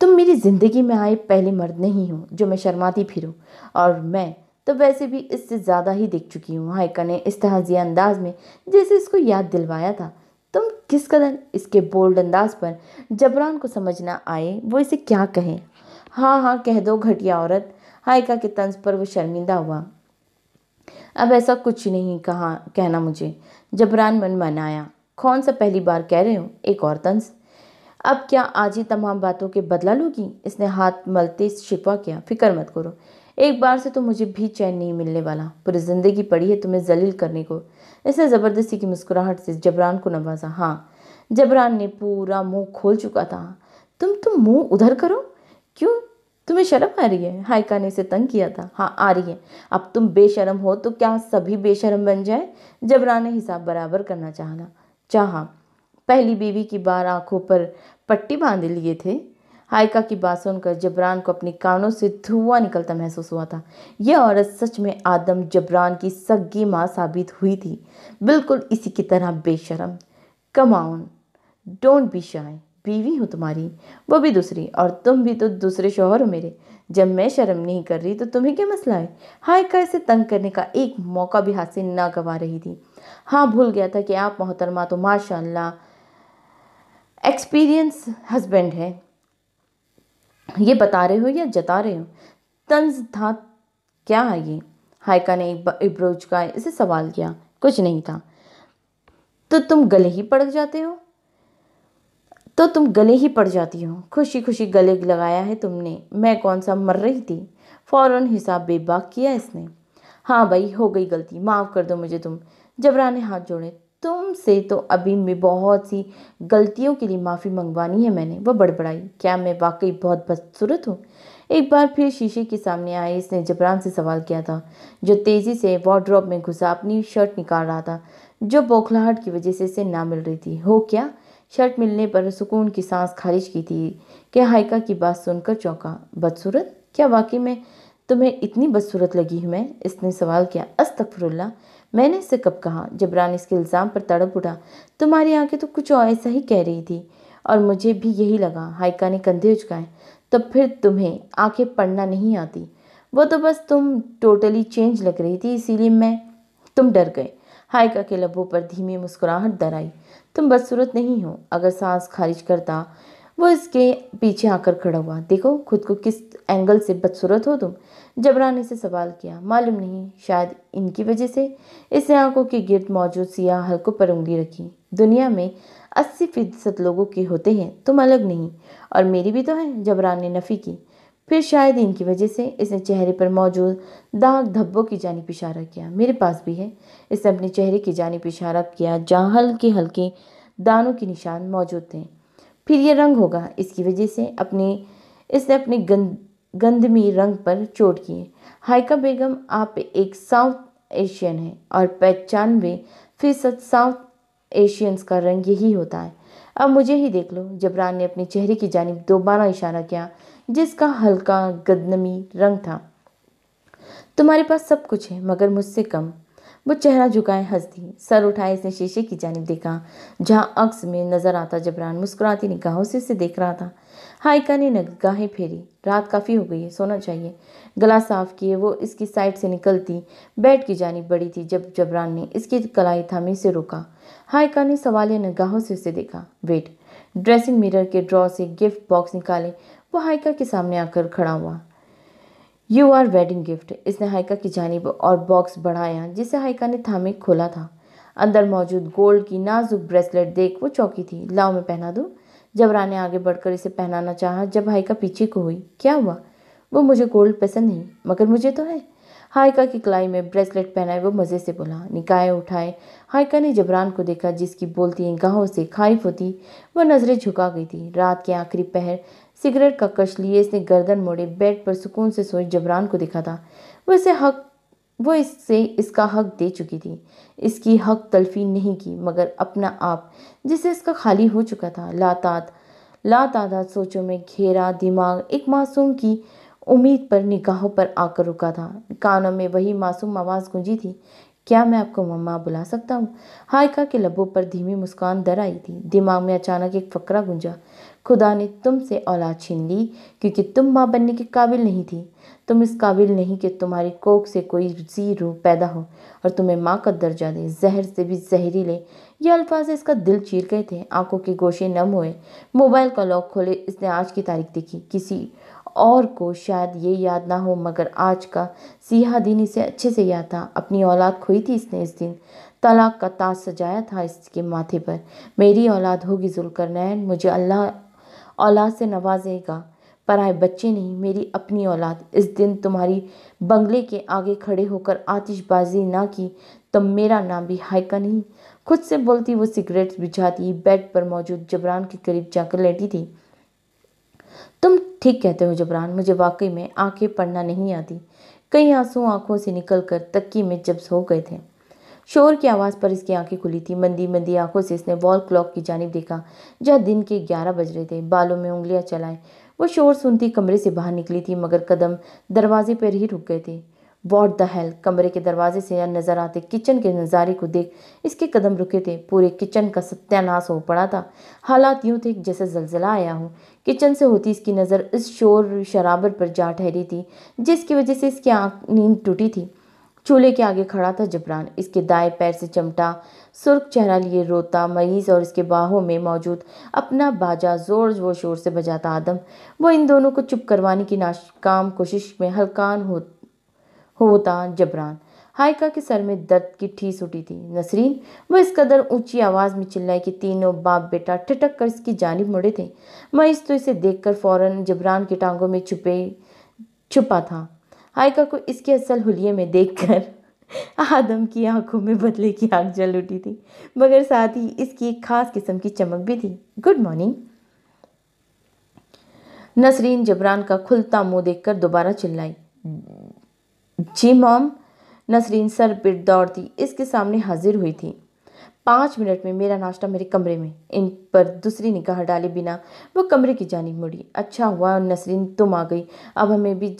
तुम मेरी ज़िंदगी में आए पहले मर्द नहीं हो जो मैं शर्माती फिरूं, और मैं तो वैसे भी इससे ज़्यादा ही देख चुकी हूँ। हायका ने इस तहज़िया अंदाज में जैसे इसको याद दिलवाया था। तुम किस कदर? इसके बोल्ड अंदाज पर जबरान को समझ ना आए वो इसे क्या कहे। हाँ हाँ कह दो घटिया औरत। हायका के तंज पर वो शर्मिंदा हुआ। अब ऐसा कुछ नहीं कहना मुझे, जबरान मन मनाया। कौन सा पहली बार कह रहे हो? एक और तंज। अब क्या आज ही तमाम बातों के बदला लूँगी? इसने हाथ मलते शिकवा किया। फिक्र मत करो, एक बार से तो मुझे भी चैन नहीं मिलने वाला। पूरी ज़िंदगी पड़ी है तुम्हें जलील करने को। इसने ज़बरदस्ती की मुस्कुराहट से जबरान को नवाजा। हाँ, जबरान ने पूरा मुंह खोल चुका था। तुम मुंह उधर करो। क्यों, तुम्हें शर्म आ रही है? हायका ने इसे तंग किया था। हाँ आ रही है। अब तुम बेशर्म हो तो क्या सभी बेशर्म बन जाए? जबरान ने हिसाब बराबर करना चाहा। पहली बीवी की बार आंखों पर पट्टी बांध लिए थे। हायका की बात सुनकर जबरान को अपने कानों से धुआं निकलता महसूस हुआ था। यह औरत सच में आदम जबरान की सगी माँ साबित हुई थी, बिल्कुल इसी की तरह बेशरम। Come on, don't be shy. बीवी हो तुम्हारी, वो भी दूसरी, और तुम भी तो दूसरे शौहर हो मेरे। जब मैं शर्म नहीं कर रही तो तुम्हें क्या मसला है? हायका इसे तंग करने का एक मौका भी हाथ से ना गवा रही थी। हाँ, भूल गया था कि आप मोहतरमा तो माशाल्लाह एक्सपीरियंस हस्बैंड है। ये बता रहे हो या जता रहे हो? तंज था क्या है ये? हायका ने एक इब्रो झुकाए इसे सवाल किया। कुछ नहीं था। तो तुम गले ही पड़ जाती हो। खुशी खुशी गले लगाया है तुमने। मैं कौन सा मर रही थी? फौरन हिसाब बेबाक किया इसने। हाँ भाई, हो गई गलती, माफ़ कर दो मुझे तुम। जबरान ने हाथ जोड़े। तुमसे तो अभी मैं बहुत सी गलतियों के लिए माफ़ी मंगवानी है मैंने। वह बड़बड़ाई। क्या मैं वाकई बहुत बदसूरत हूँ? एक बार फिर शीशे के सामने आए इसने जबरान से सवाल किया था जो तेज़ी से वार्डरोब में घुसा अपनी शर्ट निकाल रहा था जो बौखलाहट की वजह से इसे ना मिल रही थी। हो क्या? शर्ट मिलने पर सुकून की सांस खारिज की थी कि हायका की बात सुनकर चौंका। बदसूरत? क्या वाकई में तुम्हें इतनी बदसूरत लगी हूँ मैं? इसने सवाल किया। अस्तगफिरुल्लाह, मैंने इसे कब कहा? जबरान इसके इल्ज़ाम पर तड़प उठा। तुम्हारी आंखें तो कुछ और ऐसा ही कह रही थी और मुझे भी यही लगा। हायका ने कंधे उचकाए। तो फिर तुम्हें आंखें पढ़ना नहीं आती? वो तो बस तुम टोटली चेंज लग रही थी, इसीलिए तुम डर गए। हायका के लबों पर धीमी मुस्कुराहट दर आई। तुम बदसूरत नहीं हो। अगर सांस खारिज करता वो इसके पीछे आकर खड़ा हुआ। देखो खुद को किस एंगल से बदसूरत हो तुम। जबरान ने इसे सवाल किया। मालूम नहीं, शायद इनकी वजह से। इसने आंखों के गिर्द मौजूद सियाह हल्कों पर उंगली रखी। दुनिया में 80% लोगों के होते हैं, तुम अलग नहीं, और मेरी भी तो है। जबरान ने नफ़ी की। फिर शायद इनकी वजह से। इसने चेहरे पर मौजूद दाग धब्बों की जानिब इशारा किया। मेरे पास भी है। इसने अपने चेहरे की जानिब इशारा किया जहाँ हल्के हल्के दानों के निशान मौजूद थे। फिर यह रंग होगा, इसकी वजह से इसने अपने गंधमी रंग पर चोट किए। हायका बेगम, आप एक साउथ एशियन हैं और 95% साउथ एशियंस का रंग यही होता है। अब मुझे ही देख लो। जबरान ने अपने चेहरे की जानिब दोबारा इशारा किया जिसका हल्का गंधमी रंग था। तुम्हारे पास सब कुछ है मगर मुझसे कम। वो चेहरा झुकाए हंस दी। सर उठाए इसने शीशे की जानिब देखा जहाँ अक्स में नजर आता जबरान मुस्कुराती निगाहों से उसे देख रहा था। हायका ने निगाहें फेरी। रात काफ़ी हो गई है, सोना चाहिए। गला साफ किए वो इसकी साइड से निकलती बेड की जानिब बढ़ी थी जब जबरान ने इसकी कलाई थामे से रोका। हायका ने सवालिया निगाहों से उसे देखा। वेट। ड्रेसिंग मिरर के ड्रॉ से गिफ्ट बॉक्स निकाले वो हायका के सामने आकर खड़ा हुआ। यू आर वेडिंग गिफ्ट, इसने हाइका की जानिब और बॉक्स बढ़ाया जिसे हाइका ने थामे खोला था। अंदर मौजूद गोल्ड की नाजुक ब्रेसलेट देख वो चौंकी थी। लाओ मैं पहना दूँ, जबरा ने आगे बढ़कर इसे पहनाना चाहा जब हाइका पीछे को हुई। क्या हुआ? वो मुझे गोल्ड पसंद नहीं, मगर मुझे तो है। हाइका की कलाई में ब्रेसलेट पहनाए वो मज़े से बोला। निकाय उठाए हाइका ने जबरान को देखा जिसकी बोलती निगाहों से खाइफ होती वह नज़रें झुका गई थी। रात के आखिरी पहर सिगरेट का कश लिए इसने गर्दन मोड़े बेड पर सुकून से सोए जबरान को देखा था। वो इससे इसका हक दे चुकी थी, इसकी हक तलफी नहीं की, मगर अपना आप जिसे इसका खाली हो चुका था। लातादात सोचों में घेरा दिमाग एक मासूम की उम्मीद पर निगाहों पर आकर रुका था। कानों में वही मासूम आवाज़ गूंजी थी, क्या मैं आपको मम्मा बुला सकता हूँ? हाइका के लबों पर धीमी मुस्कान दर आई थी। दिमाग में अचानक एक फकरा गूंजा, खुदा ने तुमसे औलाद छीन ली क्योंकि तुम माँ बनने के काबिल नहीं थी। तुम इस काबिल नहीं कि तुम्हारी कोख से कोई जी रूह पैदा हो और तुम्हें माँ का दर्जा दे, जहर से भी जहरीले। यह अल्फाज इसका दिल चीर गए थे। आंखों के गोशे नम हुए, मोबाइल का लॉक खोले इसने आज की तारीख देखी। किसी और को शायद ये याद ना हो, मगर आज का सीहा दिन इसे अच्छे से याद था। अपनी औलाद खोई थी इसने इस दिन, तलाक का ताज सजाया था इसके माथे पर। मेरी औलाद होगी ज़ुल्करनैन, मुझे अल्लाह औलाद से नवाजेगा, पर आए बच्चे नहीं, मेरी अपनी औलाद। इस दिन तुम्हारी बंगले के आगे खड़े होकर आतिशबाजी ना की तो मेरा नाम भी हाइका नहीं। खुद से बोलती वो सिगरेट बुझाती बेड पर मौजूद जबरान के करीब जाकर लेटी थी। तुम ठीक कहते हो जबरान, मुझे वाकई में आंखें पढ़ना नहीं आती। कई आंसू आंखों से निकलकर तकिए में जब्स हो गए थे। शोर की आवाज़ पर इसकी आंखें खुली थी। मंदी मंदी आंखों से इसने वॉल क्लॉक की जानिब देखा जहाँ दिन के 11 बज रहे थे। बालों में उंगलियां चलाएं वो शोर सुनती कमरे से बाहर निकली थी, मगर कदम दरवाजे पर ही रुक गए थे। What the hell! कमरे के दरवाजे से नज़र आते किचन के नज़ारे को देख इसके कदम रुके थे। पूरे किचन का सत्यानाश हो पड़ा था। हालात यूँ थे जैसे ज़लज़ला आया हो। किचन से होती इसकी नज़र इस शोर शराबर पर जा ठहरी थी जिसकी वजह से इसकी आँख नींद टूटी थी। चूल्हे के आगे खड़ा था जबरान, इसके दाएं पैर से चमटा सुर्ख चेहरा लिए रोता मईज़ और इसके बाहों में मौजूद अपना बाजा जोर व शोर से बजाता आदम। वो इन दोनों को चुप करवाने की नाकाम कोशिश में हलकान होता जबरान। हाइका के सर में दर्द की ठीस उठी थी। नसरीन वह इस कदर ऊंची आवाज़ में चिल्लाई कि तीनों बाप बेटा ठिटक कर इसकी जानिब मुड़े थे। मईज़ तो इसे देखकर फौरन जबरान की टांगों में छुपा था। हाइका को इसके असल हुलिये में देखकर आदम की आंखों में बदले की आग जल उठी थी, मगर साथ ही इसकी एक खास किस्म की चमक भी थी। Good morning. नसरीन जबरान का खुलता मुँह देखकर दोबारा चिल्लाई। जी मॉम। नसरीन सर पिट दौड़ती इसके सामने हाजिर हुई थी। 5 मिनट में मेरा नाश्ता मेरे कमरे में। इन पर दूसरी निगाह डाले बिना वो कमरे की जानिब मुड़ी। अच्छा हुआ नसरीन तुम आ गई, अब हमें भी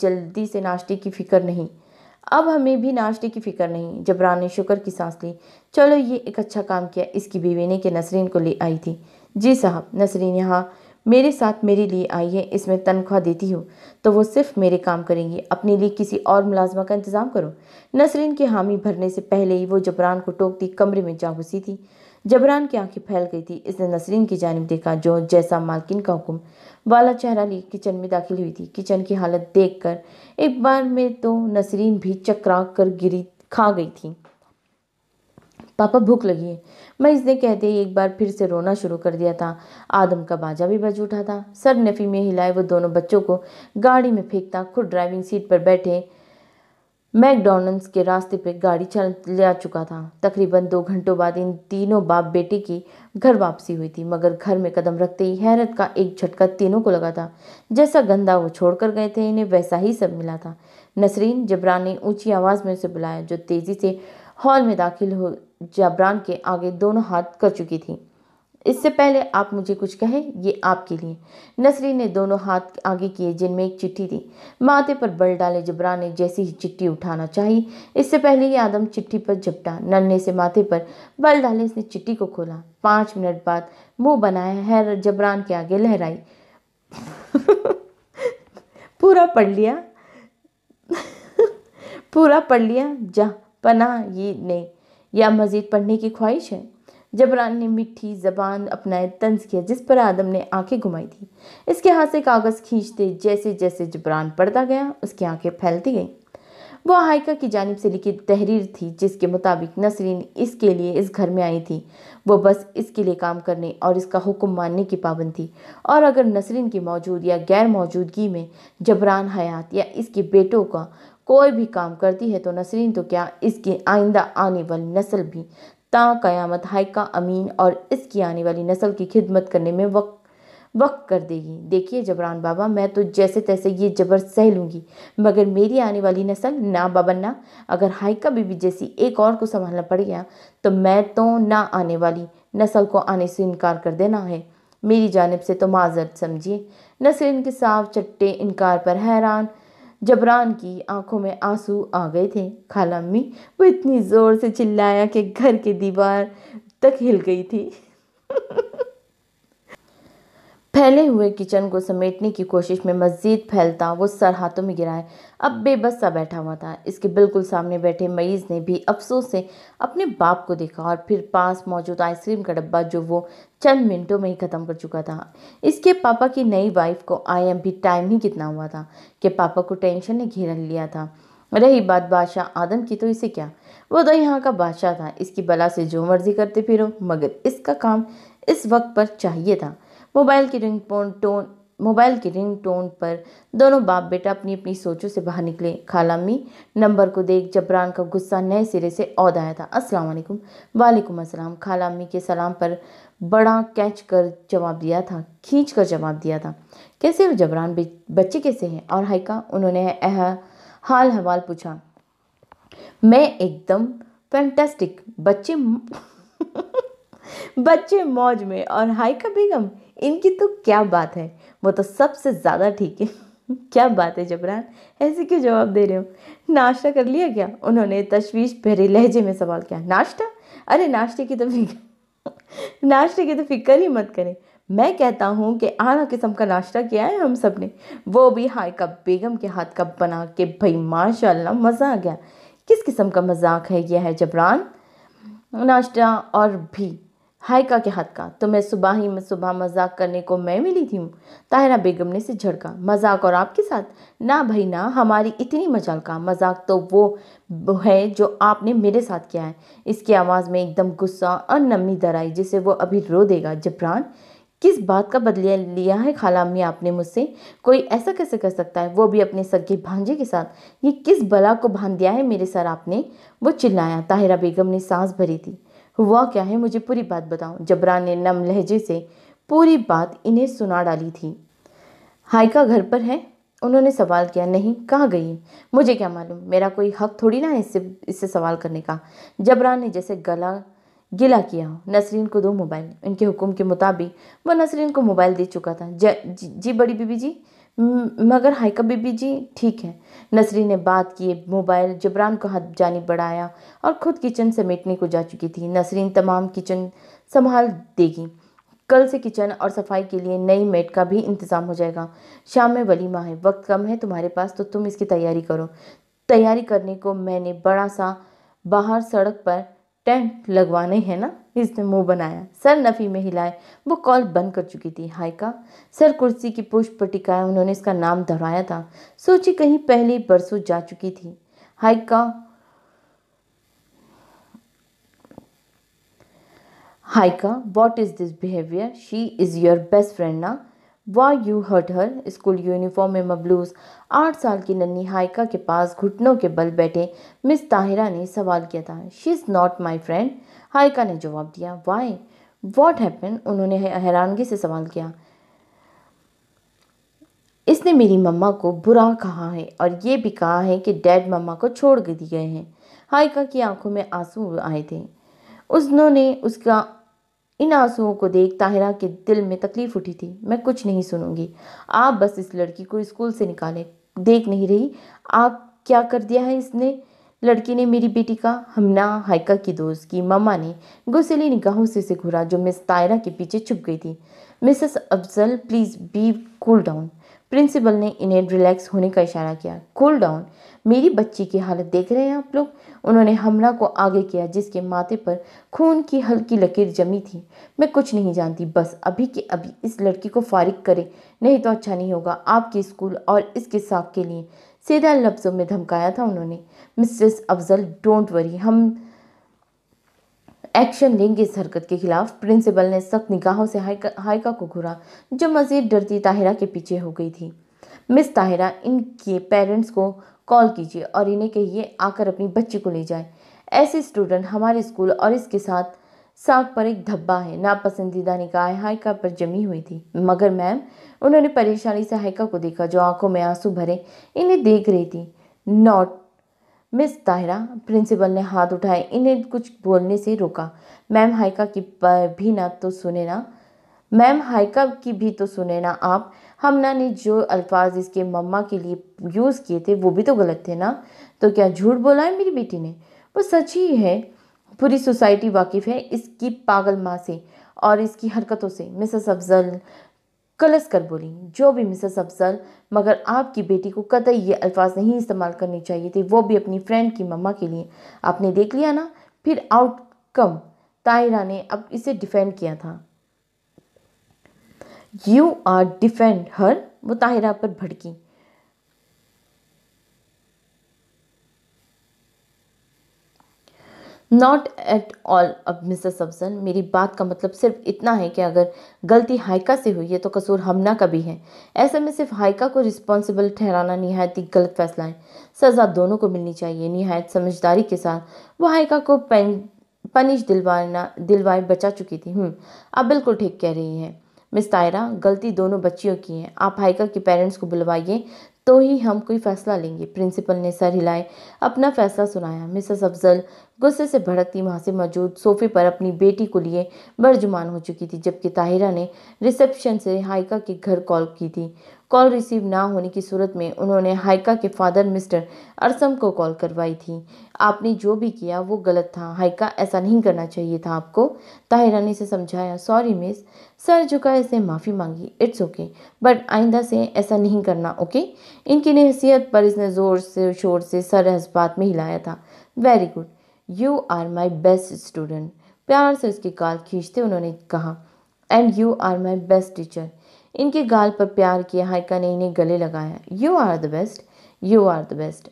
नाश्ते की फ़िक्र नहीं। जबरान ने शुक्र की सांस ली। चलो ये एक अच्छा काम किया इसकी बीवी ने कि नसरीन को ले आई थी। जी साहब, नसरीन यहाँ मेरे साथ मेरे लिए आई है। इसमें तनख्वाह देती हो तो वो सिर्फ मेरे काम करेंगी, अपने लिए किसी और मुलाजमा का इंतज़ाम करो। नसरीन की हामी भरने से पहले ही वो जबरान को टोकती कमरे में जा घुसी थी। जबरान की आंखें फैल गई थी। इसने नसरीन की जानिब देखा जो जैसा मालकिन का हुक्म वाला चेहरा लिए किचन में दाखिल हुई थी। किचन की हालत देखकर एक बार में तो नसरीन भी चकरा कर गिरी खा गई थी। पापा भूख लगी है, मईज़ ने कहते ही एक बार फिर से रोना शुरू कर दिया था। आदम का बाजा भी बज उठा था। सर नफ़ी में हिलाए वो दोनों बच्चों को गाड़ी में फेंकता खुद ड्राइविंग सीट पर बैठे मैकडॉनल्ड्स के रास्ते पर गाड़ी चला चुका था। तकरीबन 2 घंटों बाद इन तीनों बाप बेटे की घर वापसी हुई थी, मगर घर में कदम रखते ही हैरत का एक झटका तीनों को लगा था। जैसा गंदा वो छोड़कर गए थे इन्हें वैसा ही सब मिला था। नसरीन जबरान ने ऊँची आवाज़ में उसे बुलाया जो तेज़ी से हॉल में दाखिल हो जबरान के आगे दोनों हाथ कर चुकी थी। इससे पहले आप मुझे कुछ कहें, ये आपके लिए। नसरीन ने दोनों हाथ आगे किए जिनमें एक चिट्ठी थी। माथे पर बल डाले जबरान ने जैसी ही चिट्ठी उठाना चाहिए इससे पहले ही आदम चिट्ठी पर झपटा। नन्हे से माथे पर बल डाले इसने चिट्ठी को खोला। 5 मिनट बाद मुंह बनाया है जबरान के आगे लहराई। पूरा पढ़ लिया जा पना ये नहीं या मज़ीद पढ़ने की ख्वाहिश है? जबरान ने मीठी जबान अपनाए तंज किया, जिस पर आदम ने आंखें घुमाई थी। इसके हाथ से कागज़ खींचते जैसे जैसे जबरान पढ़ता गया उसकी आंखें फैलती गईं। वह हाइका की जानिब से लिखित तहरीर थी, जिसके मुताबिक नसरीन इसके लिए इस घर में आई थी। वो बस इसके लिए काम करने और इसका हुक्म मानने की पाबंद थी, और अगर नसरीन की मौजूद या गैर मौजूदगी में जबरान हयात या इसके बेटों का कोई भी काम करती है तो नसरीन तो क्या इसकी आइंदा आने वाली नस्ल भी ता कयामत हाइका अमीन और इसकी आने वाली नस्ल की खिदमत करने में वक्त कर देगी। देखिए जबरान बाबा, मैं तो जैसे तैसे ये जबर सह लूँगी, मगर मेरी आने वाली नस्ल ना बाबा ना। अगर हाइका बीबी जैसी एक और को संभालना पड़ गया तो मैं तो ना आने वाली नस्ल को आने से इनकार कर देना है। मेरी जानिब से तो माजरत समझिए। नसरीन के साफ चट्टे इनकार पर हैरान जबरान की आंखों में आंसू आ गए थे। खाला अम्मी, वो इतनी ज़ोर से चिल्लाया कि घर की दीवार तक हिल गई थी। फैले हुए किचन को समेटने की कोशिश में मज़ीद फैलता वो सर हाथों में गिराए अब बेबस सा बैठा हुआ था। इसके बिल्कुल सामने बैठे मईज़ ने भी अफसोस से अपने बाप को देखा और फिर पास मौजूद आइसक्रीम का डब्बा, जो वो चंद मिनटों में ही ख़त्म कर चुका था। इसके पापा की नई वाइफ को आए अब भी टाइम ही कितना हुआ था कि पापा को टेंशन ने घेर लिया था। रही बात बादशाह आदम की, तो इसे क्या, वो तो यहाँ का बादशाह था। इसकी बला से जो मर्जी करते फिरो, मगर इसका काम इस वक्त पर चाहिए था। मोबाइल की रिंग टोन पर दोनों बाप बेटा अपनी अपनी सोचों से बाहर निकले। खाला अम्मी, नंबर को देख जबरान का गुस्सा नए सिरे से औद आया था। अस्सलाम वालेकुम। वालेकुम अस्सलाम। खाला अम्मी के सलाम पर बड़ा खींच कर जवाब दिया था। कैसे हो जबरान, बच्चे कैसे हैं और हाइका? उन्होंने हाल हवाल पूछा। मैं एकदम फैंटास्टिक। बच्चे मौज में और हाइका बेगम, इनकी तो क्या बात है, वो तो सबसे ज़्यादा ठीक है। क्या बात है जबरान, ऐसे क्यों जवाब दे रहे हो? नाश्ता कर लिया क्या? उन्होंने तशवीश भरे लहजे में सवाल किया। नाश्ता? अरे नाश्ते की तो फिक्र ही मत करें। मैं कहता हूँ कि आला किस्म का नाश्ता किया है हम सब ने, वो भी हाइका बेगम के हाथ का बना के। भाई माशाल्लाह, मज़ा आ गया। किस किस्म का मजाक है यह है जबरान? नाश्ता और भी हाइका के हाथ का? तो मैं सुबह मजाक करने को मैं मिली थी हूँ, ताहिरा बेगम ने से झड़का। मजाक और आपके साथ? ना भाई ना, हमारी इतनी मजाल का मजाक तो वो है जो आपने मेरे साथ किया है। इसकी आवाज़ में एकदम गुस्सा और नमी दर आई, जिसे वो अभी रो देगा। जबरान, किस बात का बदला लिया है खाला अम्मी आपने मुझसे? कोई ऐसा कैसे कर सकता है, वो भी अपने सगे भांजे के साथ? ये किस बला को बांध दिया है मेरे सर आपने, वो चिल्लाया। ताहिरा बेगम ने सांस भरी थी। हुआ क्या है, मुझे पूरी बात बताओ। जबरान ने नम लहजे से पूरी बात इन्हें सुना डाली थी। हाइका घर पर है? उन्होंने सवाल किया। नहीं, कहाँ गई? मुझे क्या मालूम, मेरा कोई हक थोड़ी ना है इससे सवाल करने का। जबरान ने जैसे गला गिला किया हो। नसरीन को दो मोबाइल। उनके हुक्म के मुताबिक वह नसरीन को मोबाइल दे चुका था। जी बड़ी बीबी जी। मगर हाइका बीबी जी ठीक है। नसरीन ने बात किए मोबाइल। जबरान को हाथ जानी बढ़ाया और ख़ुद किचन समेटने को जा चुकी थी। नसरीन तमाम किचन संभाल देगी। कल से किचन और सफाई के लिए नई मेड का भी इंतज़ाम हो जाएगा। शाम में वलीमा है, वक्त कम है तुम्हारे पास, तो तुम इसकी तैयारी करो। तैयारी करने को मैंने बड़ा सा बाहर सड़क पर टेंट लगवाने हैं ना, इसने मुंह बनाया। सर नफ़ी में हिलाए। वो कॉल बंद कर चुकी थी। हाइका सर कुर्सी की पुष्ट पर टिकाया। उन्होंने इसका नाम दोहराया था। सोची कहीं पहले बरसों जा चुकी थी। Haika, what is this behaviour? She is your best friend ना? Why you hurt her? School uniform में मबलूस 8 साल की नन्ही हाइका के पास घुटनों के बल बैठे मिस ताहिरा ने सवाल किया था। She is not my friend, हाइका ने जवाब दिया। Why, what happen? उन्होंने हैरानगी से सवाल किया। इसने मेरी मम्मा को बुरा कहा है और ये भी कहा है कि डैड मम्मा को छोड़ दी गए हैं। हाइका की आंखों में आंसू आए थे। उन्होंने उसका इन आंसुओं को देख ताहिरा के दिल में तकलीफ उठी थी। मैं कुछ नहीं सुनूंगी, आप बस इस लड़की को स्कूल से निकालें। देख नहीं रही आप क्या कर दिया है इसने? लड़की ने मेरी बेटी का हमना हायका की दोस्त की मामा ने गुस्सेली निगाहों से उसे घूरा जो मिस ताहिरा के पीछे छुप गई थी। Mrs Afzal please be cool down, principal ने इन्हें रिलैक्स होने का इशारा किया। कूल डाउन, मेरी बच्ची की हालत देख रहे हैं आप लोग। उन्होंने हमला को आगे किया जिसके माथे पर खून की हल्की लकीर जमी थी। मैं कुछ नहीं जानती, बस अभी के अभी इस लड़की को फारिग करें, नहीं तो अच्छा नहीं होगा आपके स्कूल और इसके साख के लिए, सीधा लफ्ज़ों में धमकाया था उन्होंने। मिसेस अफजल डोंट वरी, हम एक्शन लेंगे इस हरकत के खिलाफ, प्रिंसिपल ने सख्त निगाहों से हायका को घूरा जो मज़ीद डरती ताहिरा के पीछे हो गई थी। मिस ताहिरा, इनके पेरेंट्स को कॉल कीजिए और इन्हें कहिए आकर अपनी बच्ची को ले जाए। ऐसे स्टूडेंट हमारे स्कूल और इसके साथ साख पर एक धब्बा है, नापसंदीदा निगाहें हायका पर जमी हुई थी। मगर मैम, उन्होंने परेशानी से हायका को देखा जो आंखों में आंसू भरे इन्हें देख रही थी। नॉट मिस ताहिरा, प्रिंसिपल ने हाथ उठाए, इन्हें कुछ बोलने से रोका। मैम हायका की भी ना तो सुने ना, मैम हायका की भी तो सुने ना आप। हमना ने जो अल्फाज इसके मम्मा के लिए यूज़ किए थे वो भी तो गलत थे ना, तो क्या झूठ बोला है मेरी बेटी ने? वो सच ही है, पूरी सोसाइटी वाकिफ़ है इसकी पागल माँ से और इसकी हरकतों से, मिसेस अफजल कलस कर बोली। जो भी मिसेस अफजल, मगर आपकी बेटी को कतई ये अल्फाज नहीं इस्तेमाल करने चाहिए थे, वो भी अपनी फ्रेंड की मम्मा के लिए। आपने देख लिया ना फिर आउटकम, ताहिरा ने अब इसे डिफेंड किया था। यू आर डिफेंड हर, वो ताहिरा पर भड़की। नॉट एट ऑल, अब मिसेस अफजल, मेरी बात का मतलब सिर्फ इतना है कि अगर गलती हायका से हुई है तो कसूर हमना का भी है। ऐसे में सिर्फ हायका को रिस्पॉन्सिबल ठहराना निहायत ही गलत फैसला है, सज़ा दोनों को मिलनी चाहिए। निहायत समझदारी के साथ वो हायका को पनिश दिलवाए बचा चुकी थी। आप बिल्कुल ठीक कह रही हैं मिस ताहिरा, गलती दोनों बच्चियों की है। आप हायका के पेरेंट्स को बुलवाइए तो ही हम कोई फ़ैसला लेंगे, प्रिंसिपल ने सर हिलाए अपना फ़ैसला सुनाया। मिसेस अफजल गुस्से से भड़कती वहाँ से मौजूद सोफे पर अपनी बेटी को लिए बर्जुमान हो चुकी थी, जबकि ताहिरा ने रिसेप्शन से हायका के घर कॉल की थी। कॉल रिसीव ना होने की सूरत में उन्होंने हायका के फादर मिस्टर अरसम को कॉल करवाई थी। आपने जो भी किया वो गलत था हायका, ऐसा नहीं करना चाहिए था आपको, ताहिरा ने इसे समझाया। सॉरी मिस, सर झुका इसने माफ़ी मांगी। इट्स ओके, बट आइंदा से ऐसा नहीं करना, ओके? इनकी नसीहत पर इसने ज़ोर से शोर से सर हस्बात में हिलाया था। Very good, you are my best student, प्यार से उसके गाल खींचते उन्होंने कहा। And you are my best teacher, इनके गाल पर प्यार किया हायका ने, इन्हें गले लगाया। You are the best, you are the best.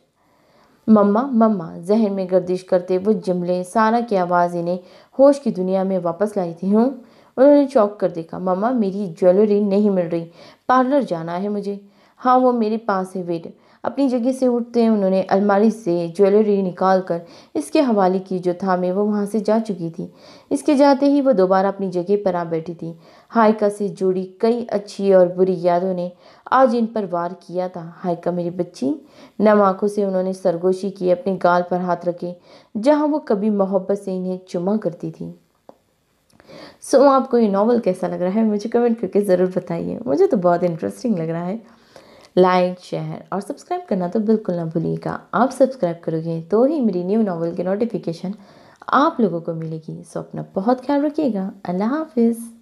मम्मा मम्मा, जहन में गर्दिश करते वो जुमले सारा की आवाज़ इन्हें होश की दुनिया में वापस लाई थी। हूँ, उन्होंने चौंक कर देखा। मम्मा, मेरी ज्वेलरी नहीं मिल रही, पार्लर जाना है मुझे। हाँ वो मेरे पास है, वेट। अपनी जगह से उठते उन्होंने अलमारी से ज्वेलरी निकाल कर इसके हवाले की जो थामे वो वहाँ से जा चुकी थी। इसके जाते ही वो दोबारा अपनी जगह पर आ बैठी थी। हायका से जुड़ी कई अच्छी और बुरी यादों ने आज इन पर वार किया था। हायका मेरी बच्ची, नम आँखों से उन्होंने सरगोशी की, अपने गाल पर हाथ रखे जहाँ वो कभी मोहब्बत से इन्हें चुमा करती थी। सो आपको ये नॉवल कैसा लग रहा है मुझे कमेंट करके ज़रूर बताइए, मुझे तो बहुत इंटरेस्टिंग लग रहा है। लाइक, शेयर और सब्सक्राइब करना तो बिल्कुल ना भूलिएगा। आप सब्सक्राइब करोगे तो ही मेरी न्यू नॉवल की नोटिफिकेशन आप लोगों को मिलेगी। सो अपना बहुत ख्याल रखिएगा। अल्लाह हाफिज़।